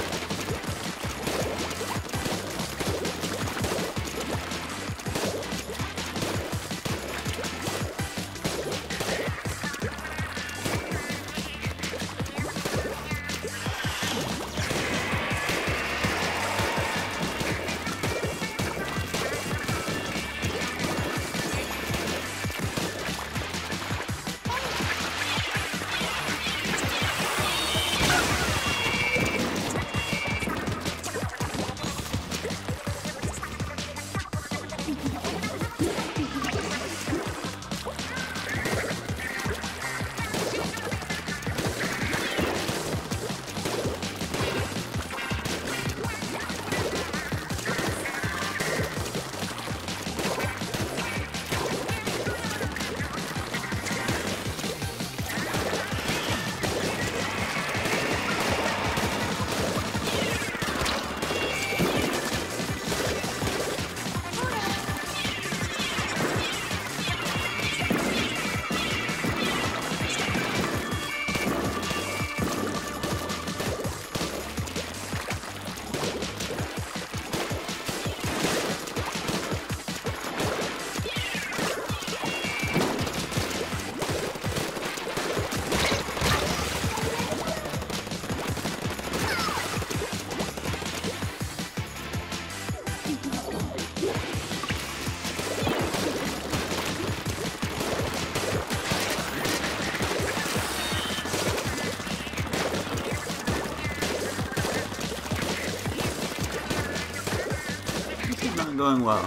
going well. Yeah,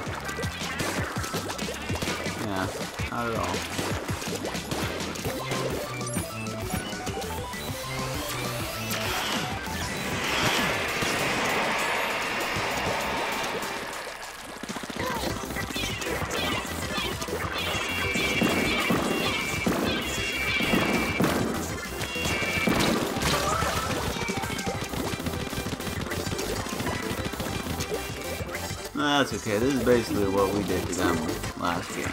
not at all. That's okay, this is basically what we did to them last game,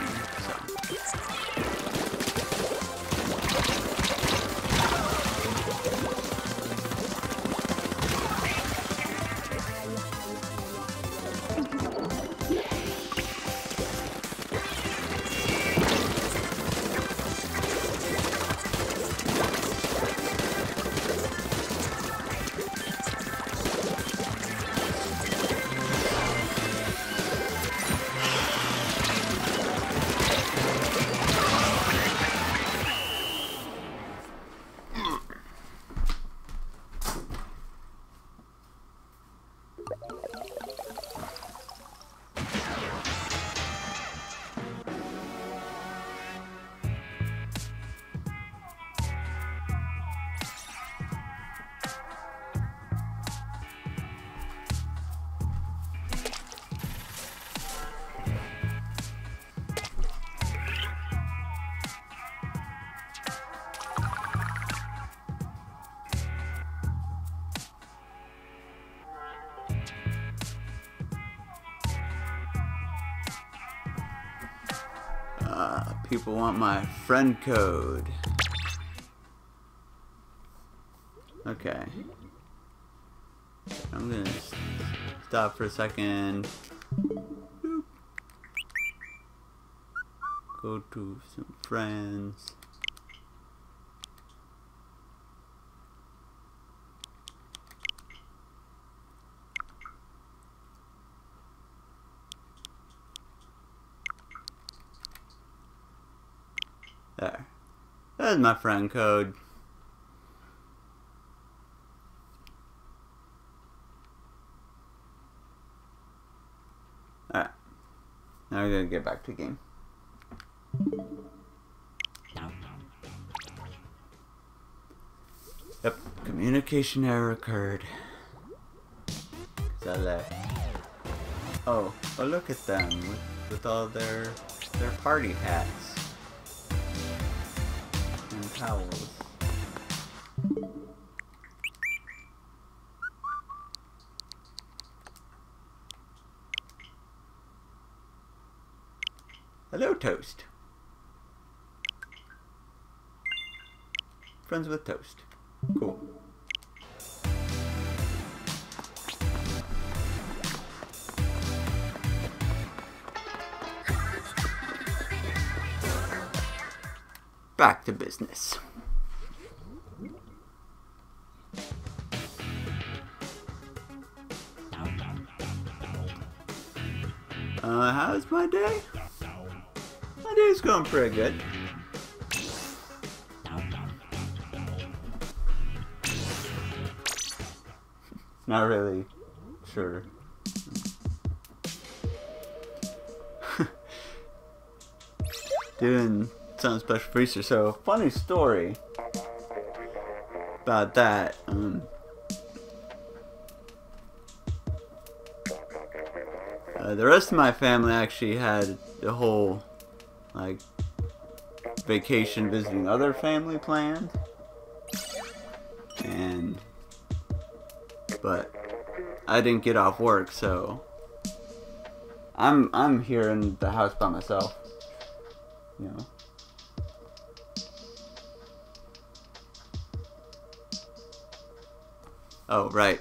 People want my friend code. Okay. I'm gonna stop for a second. Boop. Go to some friends. There. That's my friend code. Alright. Now we're gonna get back to the game. Yep. Communication error occurred. So that. Oh, well, look at them with all their party hats. Towels. Hello, Toast. Friends with Toast. Cool. Back to business. How's my day? My day's going pretty good. Not really sure. Doing something special for Easter. So, funny story about that. The rest of my family actually had the whole like vacation visiting other family planned, but I didn't get off work, so I'm here in the house by myself, you know. Oh, right.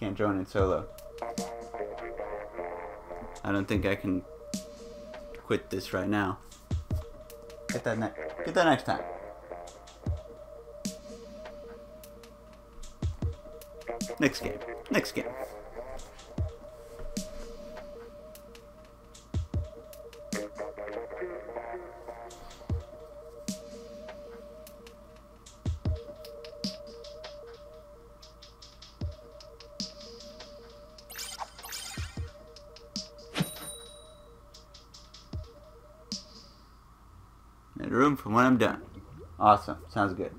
Can't join in solo. I don't think I can quit this right now. Get that next time. Next game. Next game. room for when I'm done. Awesome. Sounds good.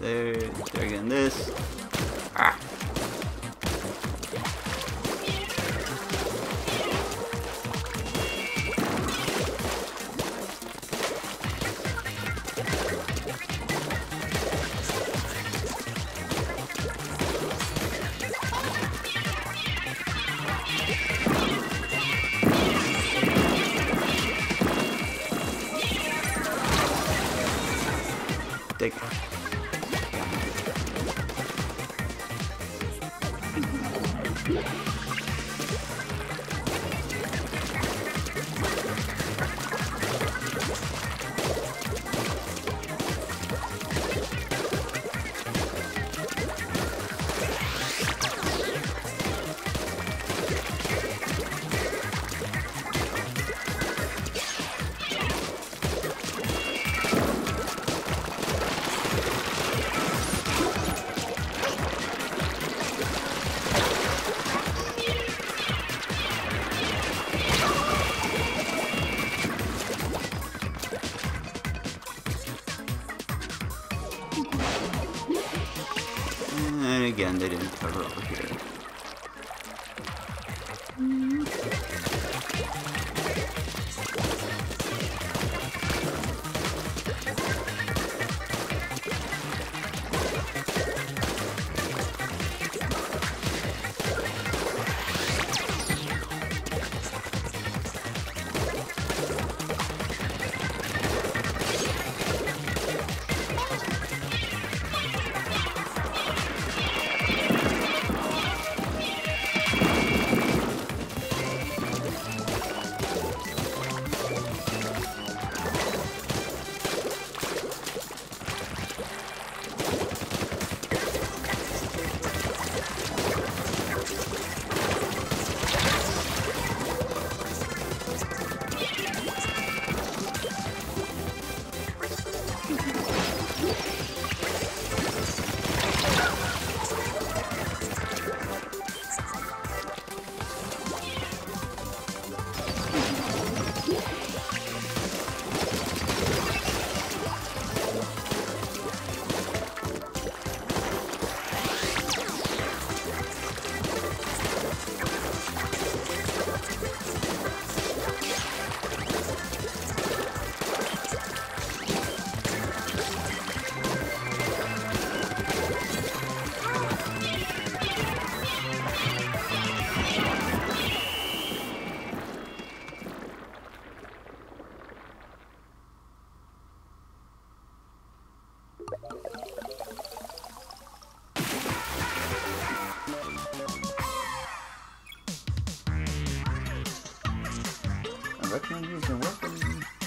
They're getting this. Ah. Take it. Again, they didn't cover over here.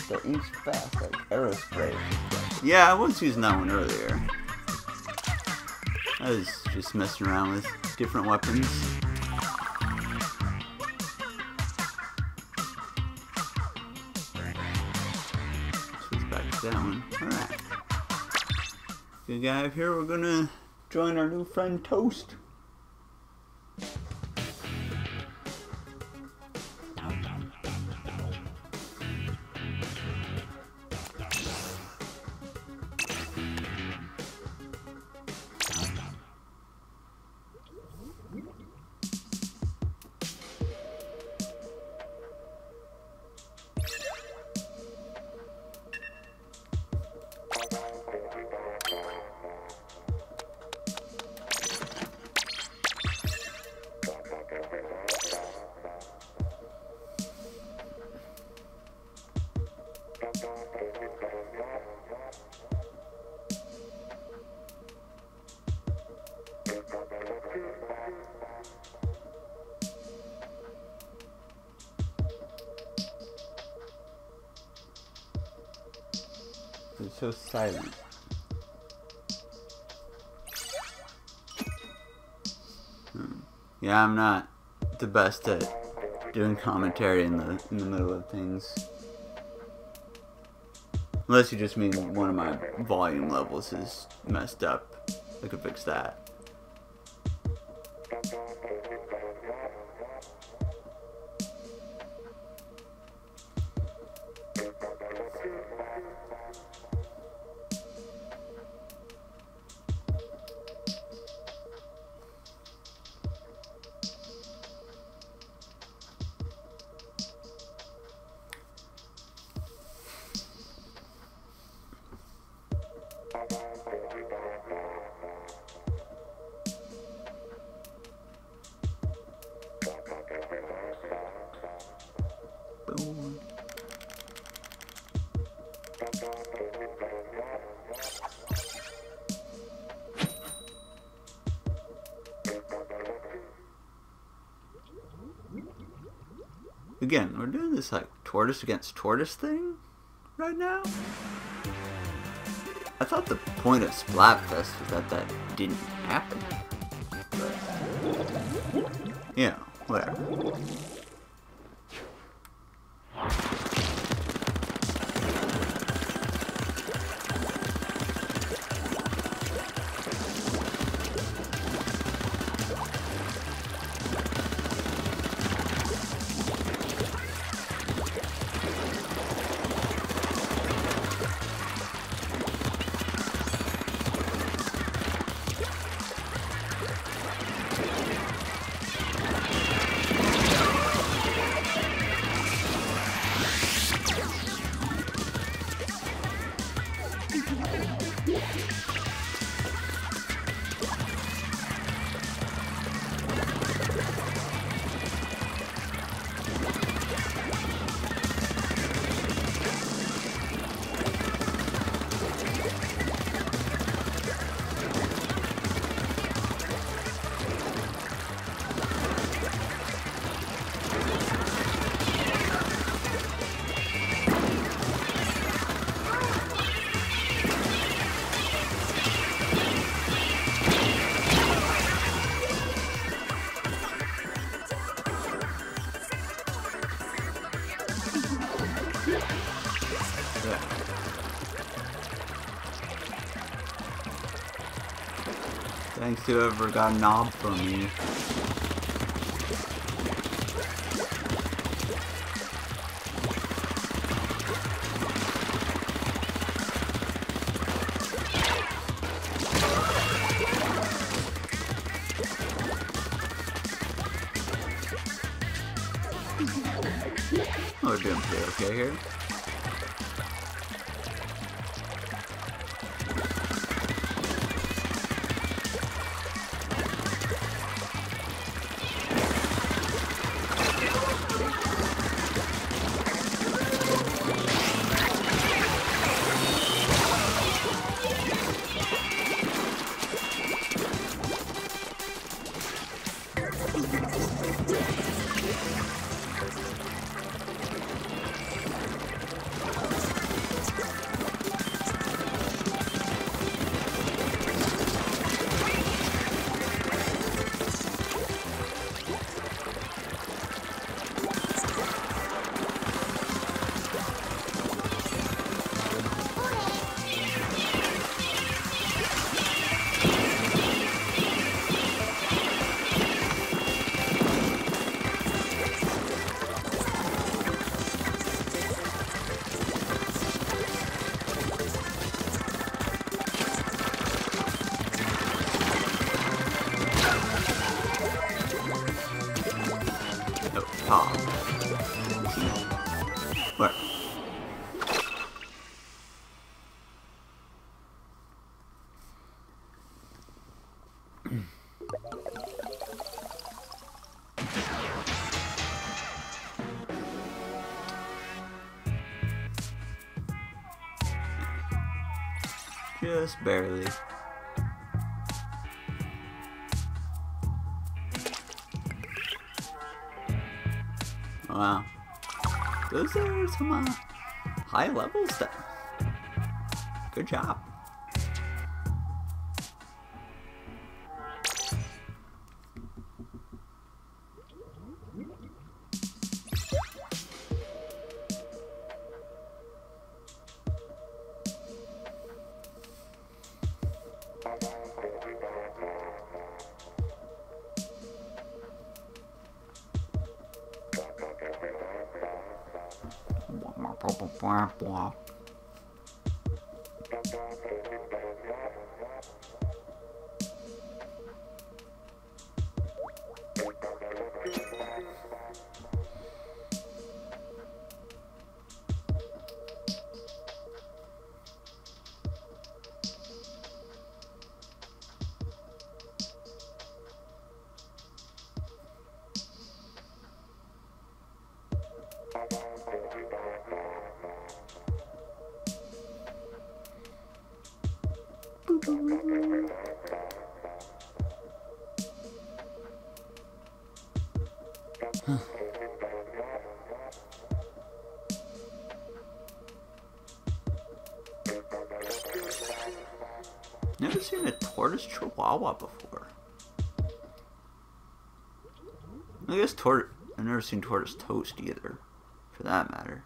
The ink's fast, like aerospray. Yeah, I was using that one earlier. I was just messing around with different weapons. Switch back to that one. Alright. Good guy up here, we're gonna join our new friend Toast. It's so silent. Yeah, I'm not the best at doing commentary in the middle of things. Unless you just mean one of my volume levels is messed up. I could fix that. Again, we're doing this like tortoise against tortoise thing right now? I thought the point of Splatfest was that that didn't happen. But, yeah, whatever. Thanks to whoever got a knob from me. We're doing pretty okay here. Just barely. Wow. Those are some high level stuff. Good job. blah, blah. Never seen a tortoise chihuahua before. I guess tortoise. I've never seen tortoise toast either, for that matter.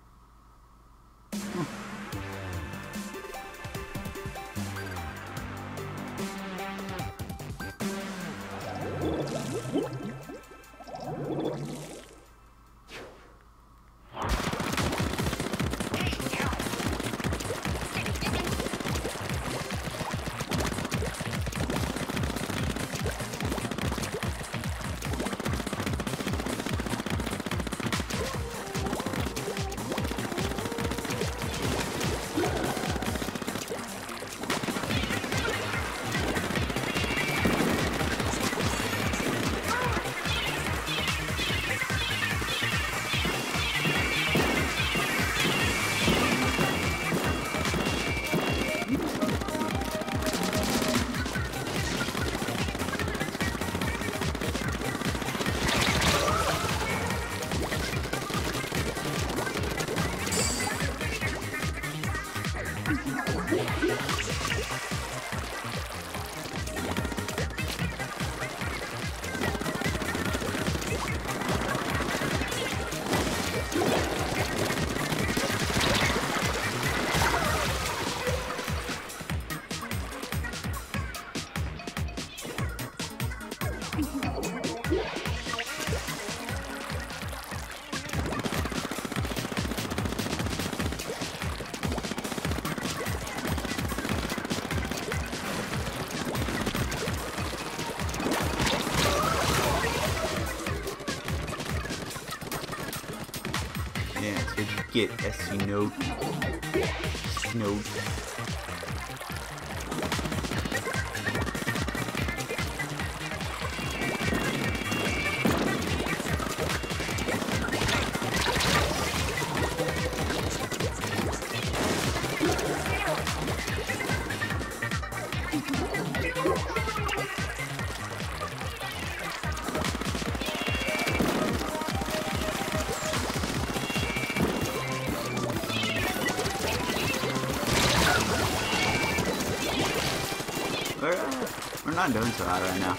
Get a snow. Snow. We're not doing so hot right now.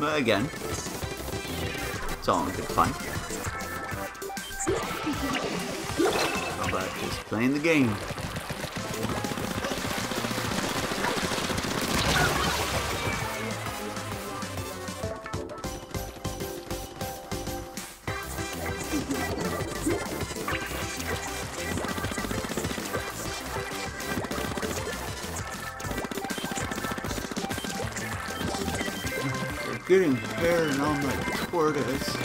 But again, it's all in good fun. How about just playing the game? Getting Hare and all my tortoise.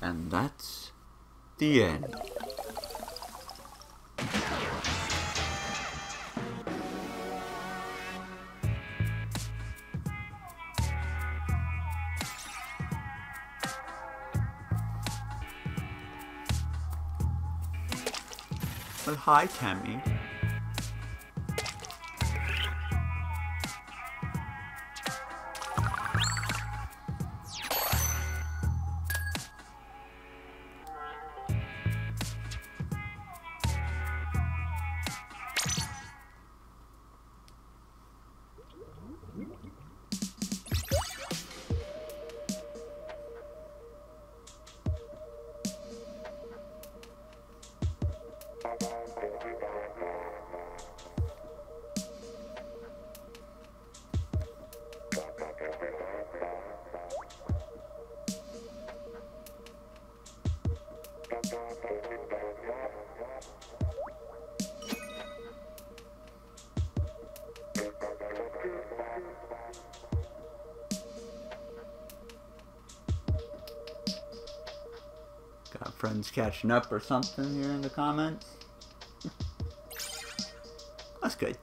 And that's the end. Well, hi, Tammy. someone's catching up or something here in the comments. That's good.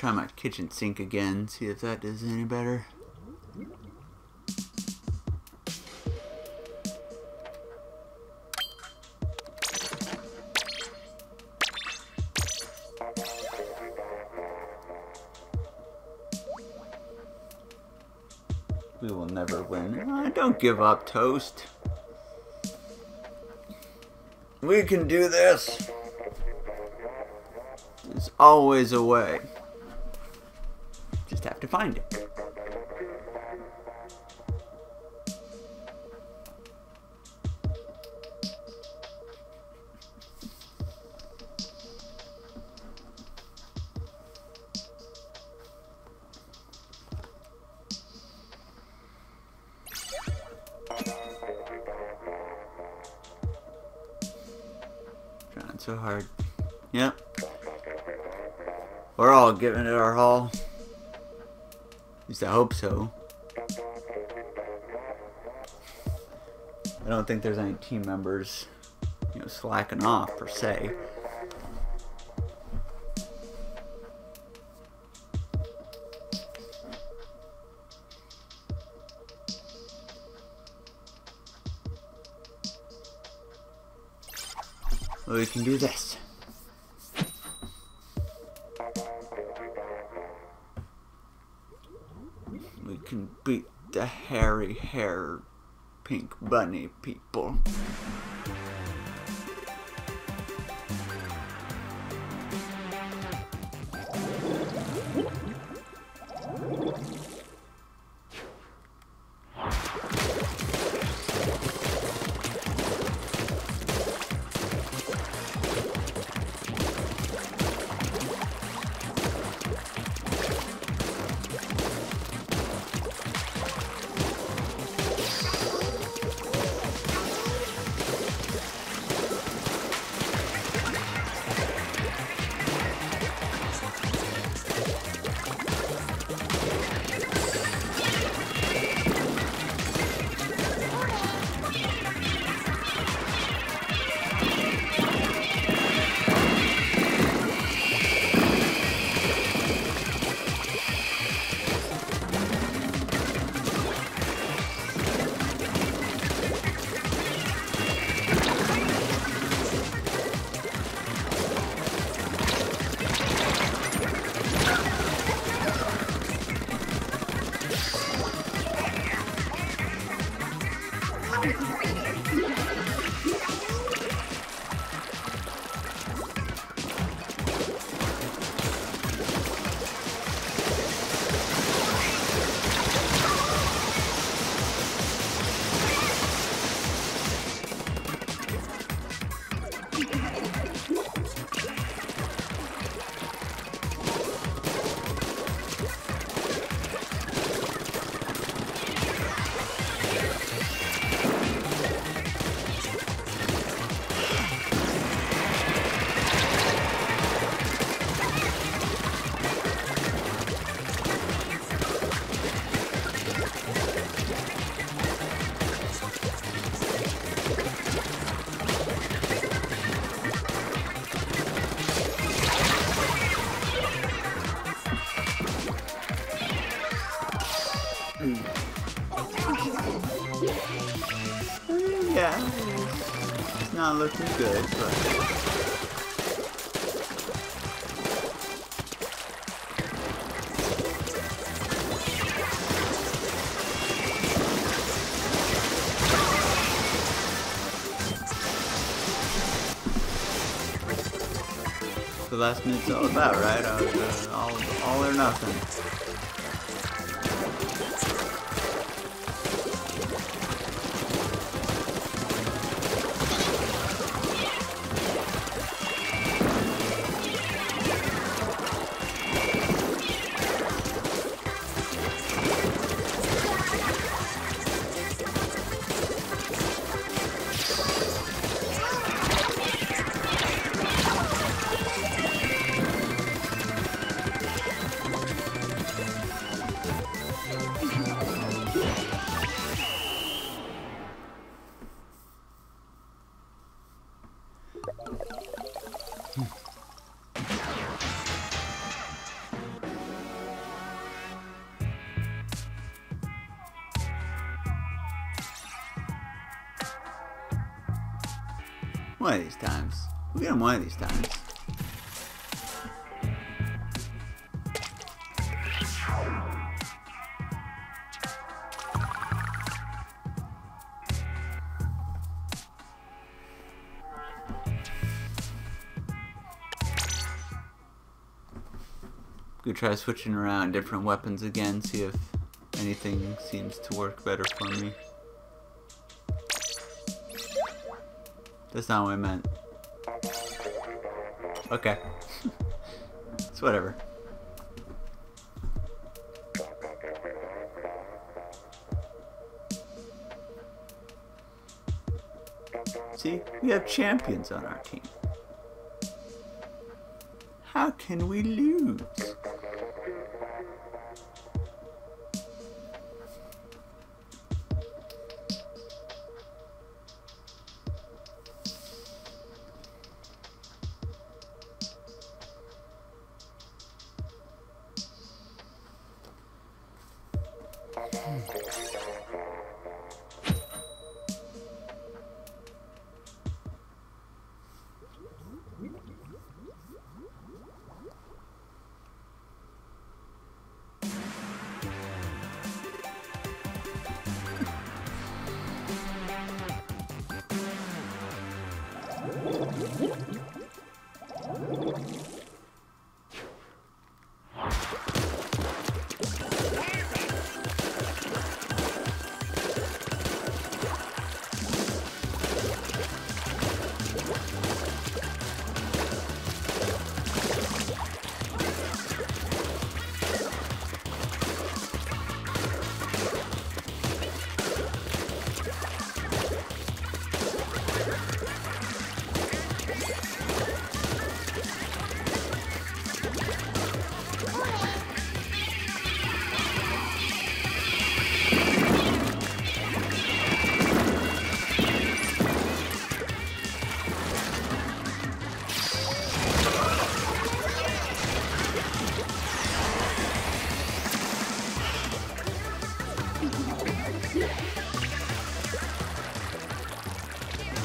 Try my kitchen sink again, see if that does any better. We will never win. Don't give up, Toast. We can do this. There's always a way. Have to find it. hard. Yep. We're all giving it our all. At least I hope so. I don't think there's any team members, you know, slacking off per se. We can do this. We can beat the hairy hair pink bunny people. Yeah, it's not looking good, but... The last minute's all about, right? I was all or nothing. One of these times. We'll get him one of these times. We try switching around different weapons again, see if anything seems to work better for me. That's not what I meant. Okay. It's whatever. See? We have champions on our team. How can we lose?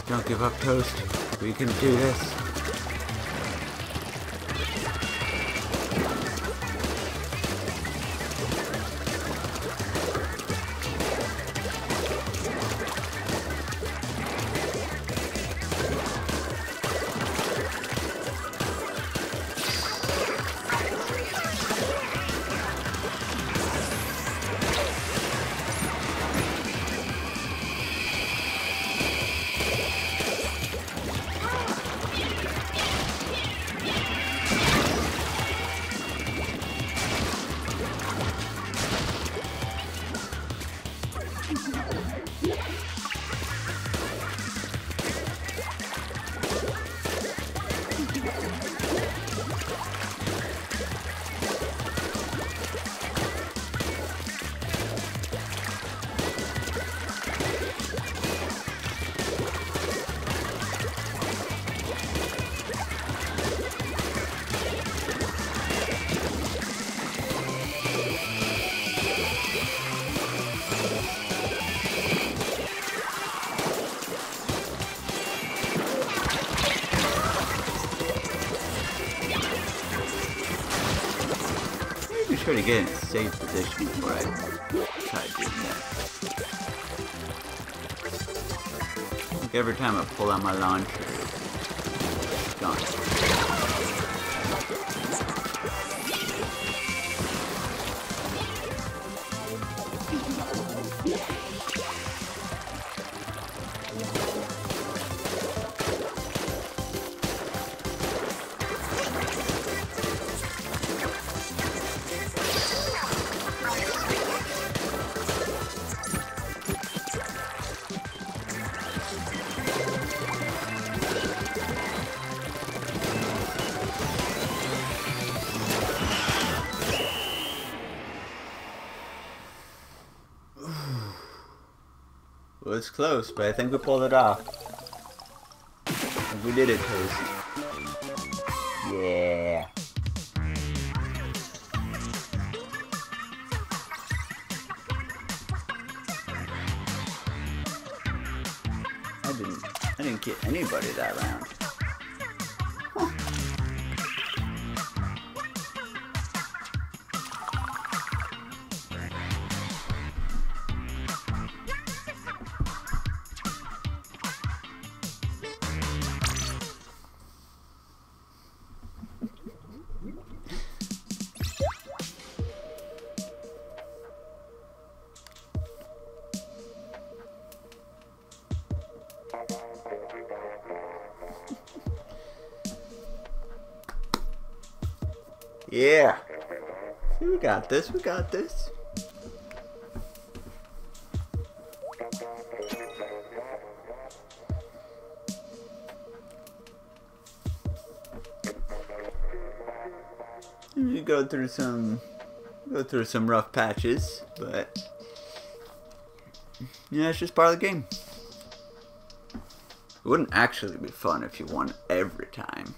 Don't give up, Toast. We can do this. I'm trying to get in a safe position before I try doing that. Like every time I pull out my launcher, it's gone. It was close, but I think we pulled it off. And we did it, Toast. Yeah. I didn't get anybody that round. Yeah, see, we got this. You go through some rough patches, but yeah, it's just part of the game. It wouldn't actually be fun if you won every time.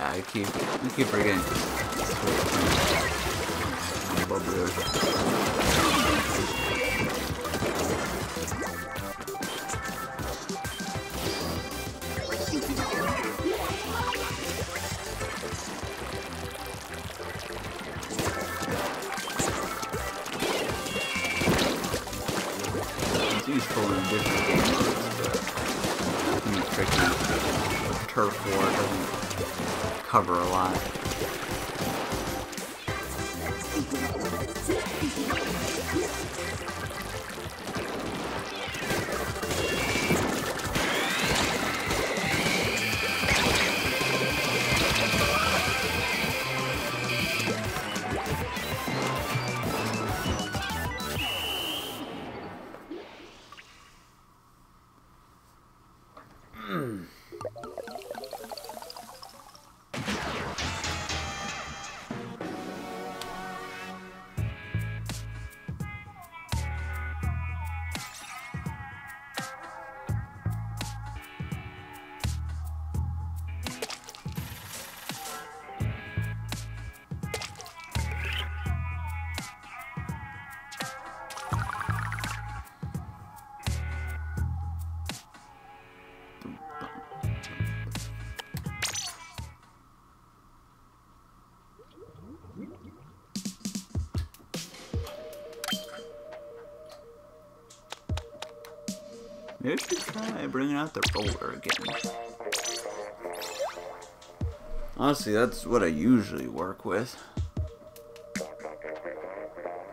I keep forgetting it's useful in different games, but I think tricky. Turf War doesn't cover a lot. Maybe we should try bringing out the roller again. Honestly, that's what I usually work with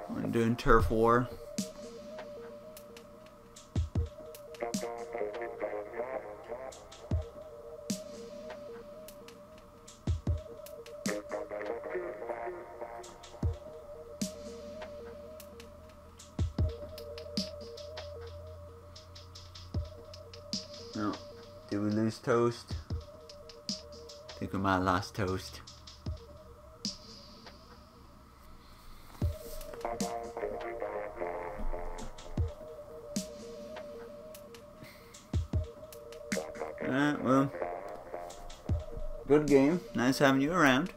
when doing Turf War. this toast. Taking my last toast. Alright, well. Good game. Nice having you around.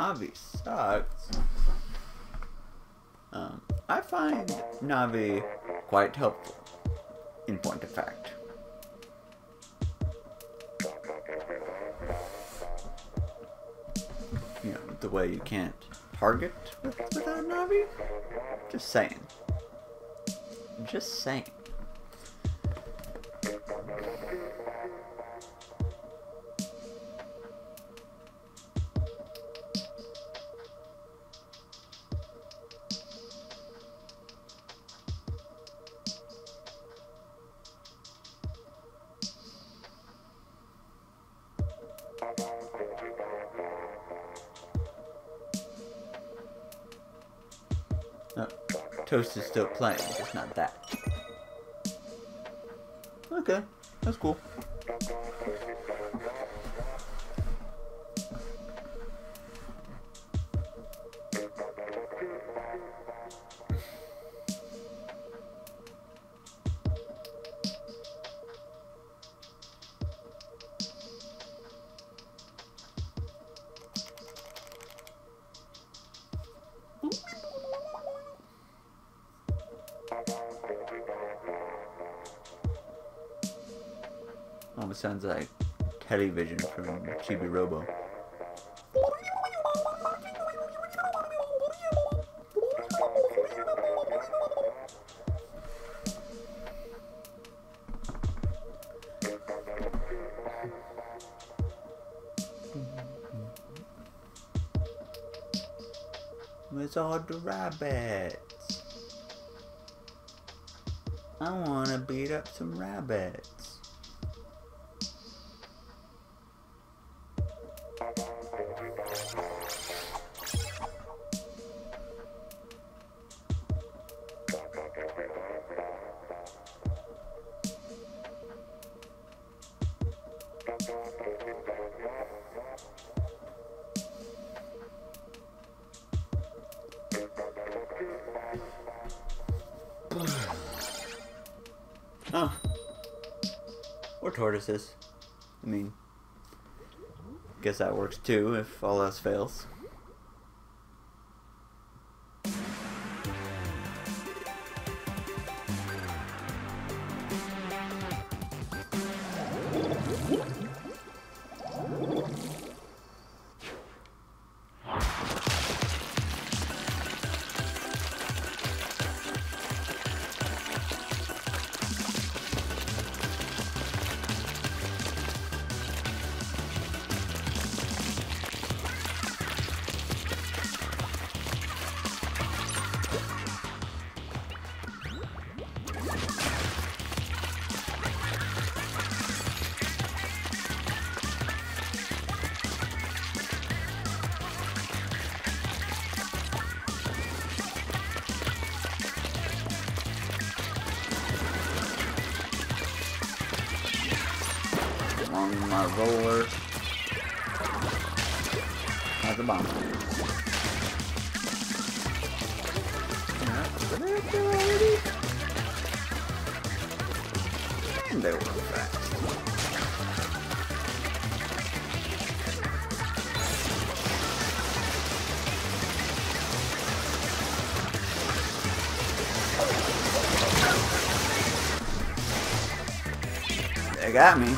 Navi sucks. I find Navi quite helpful, in point of fact. You know, the way you can't target without Navi? Just saying. Just saying. Oh, Toast is still playing, just not that. Okay, that's cool. Almost sounds like Teddy Vision from Chibi Robo. Where's all the rabbits? I wanna beat up some rabbits. Oh, or tortoises. I mean, guess that works too if all else fails. My roller as a bomb. And they were fast. got me. I'm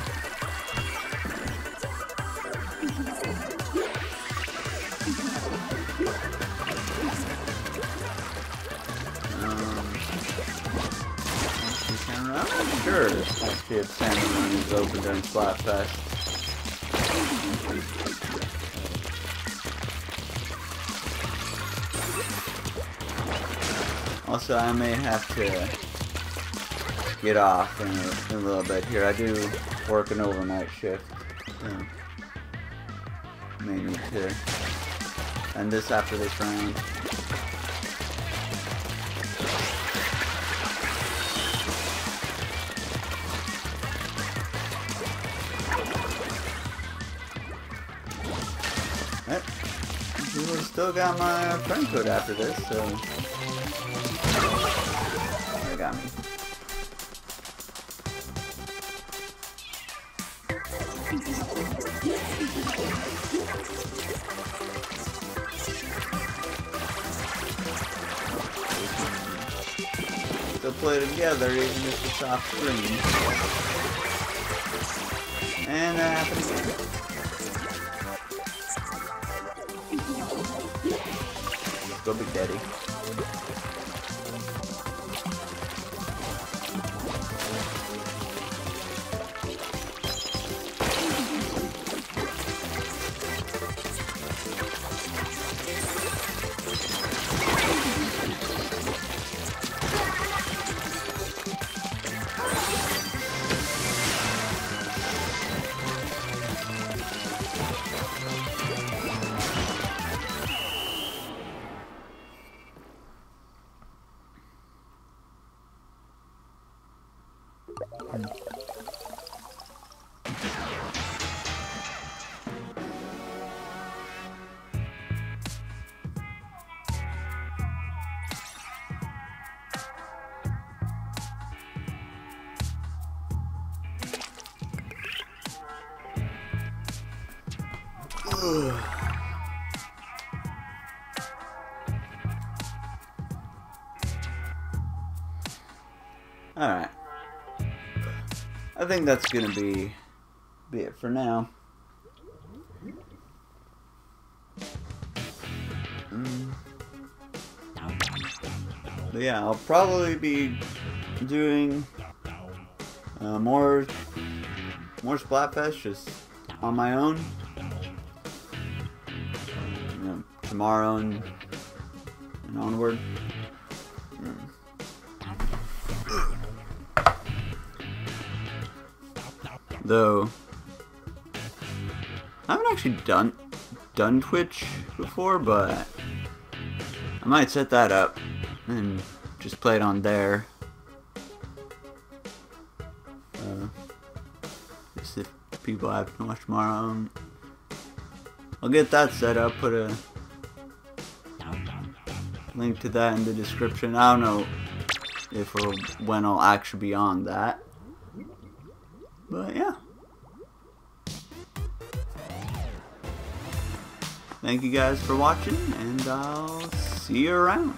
sure I see if Salmon is open during Splatfest. Also, I may have to get off in a little bit here. I do work an overnight shift. So may need to end this after this round. Still got my friend code after this, so oh, they got me. Still play together even if it's off screen. And that happens again. Go Big Daddy. Alright. I think that's gonna be it for now. But yeah, I'll probably be doing more Splatfest just on my own. Tomorrow and onward. Though I haven't actually done Twitch before, but I might set that up and just play it on there. Just if people have to watch tomorrow, I'll get that set up. Put a link to that in the description. I don't know if or when I'll actually be on that, but yeah. Thank you guys for watching, and I'll see you around.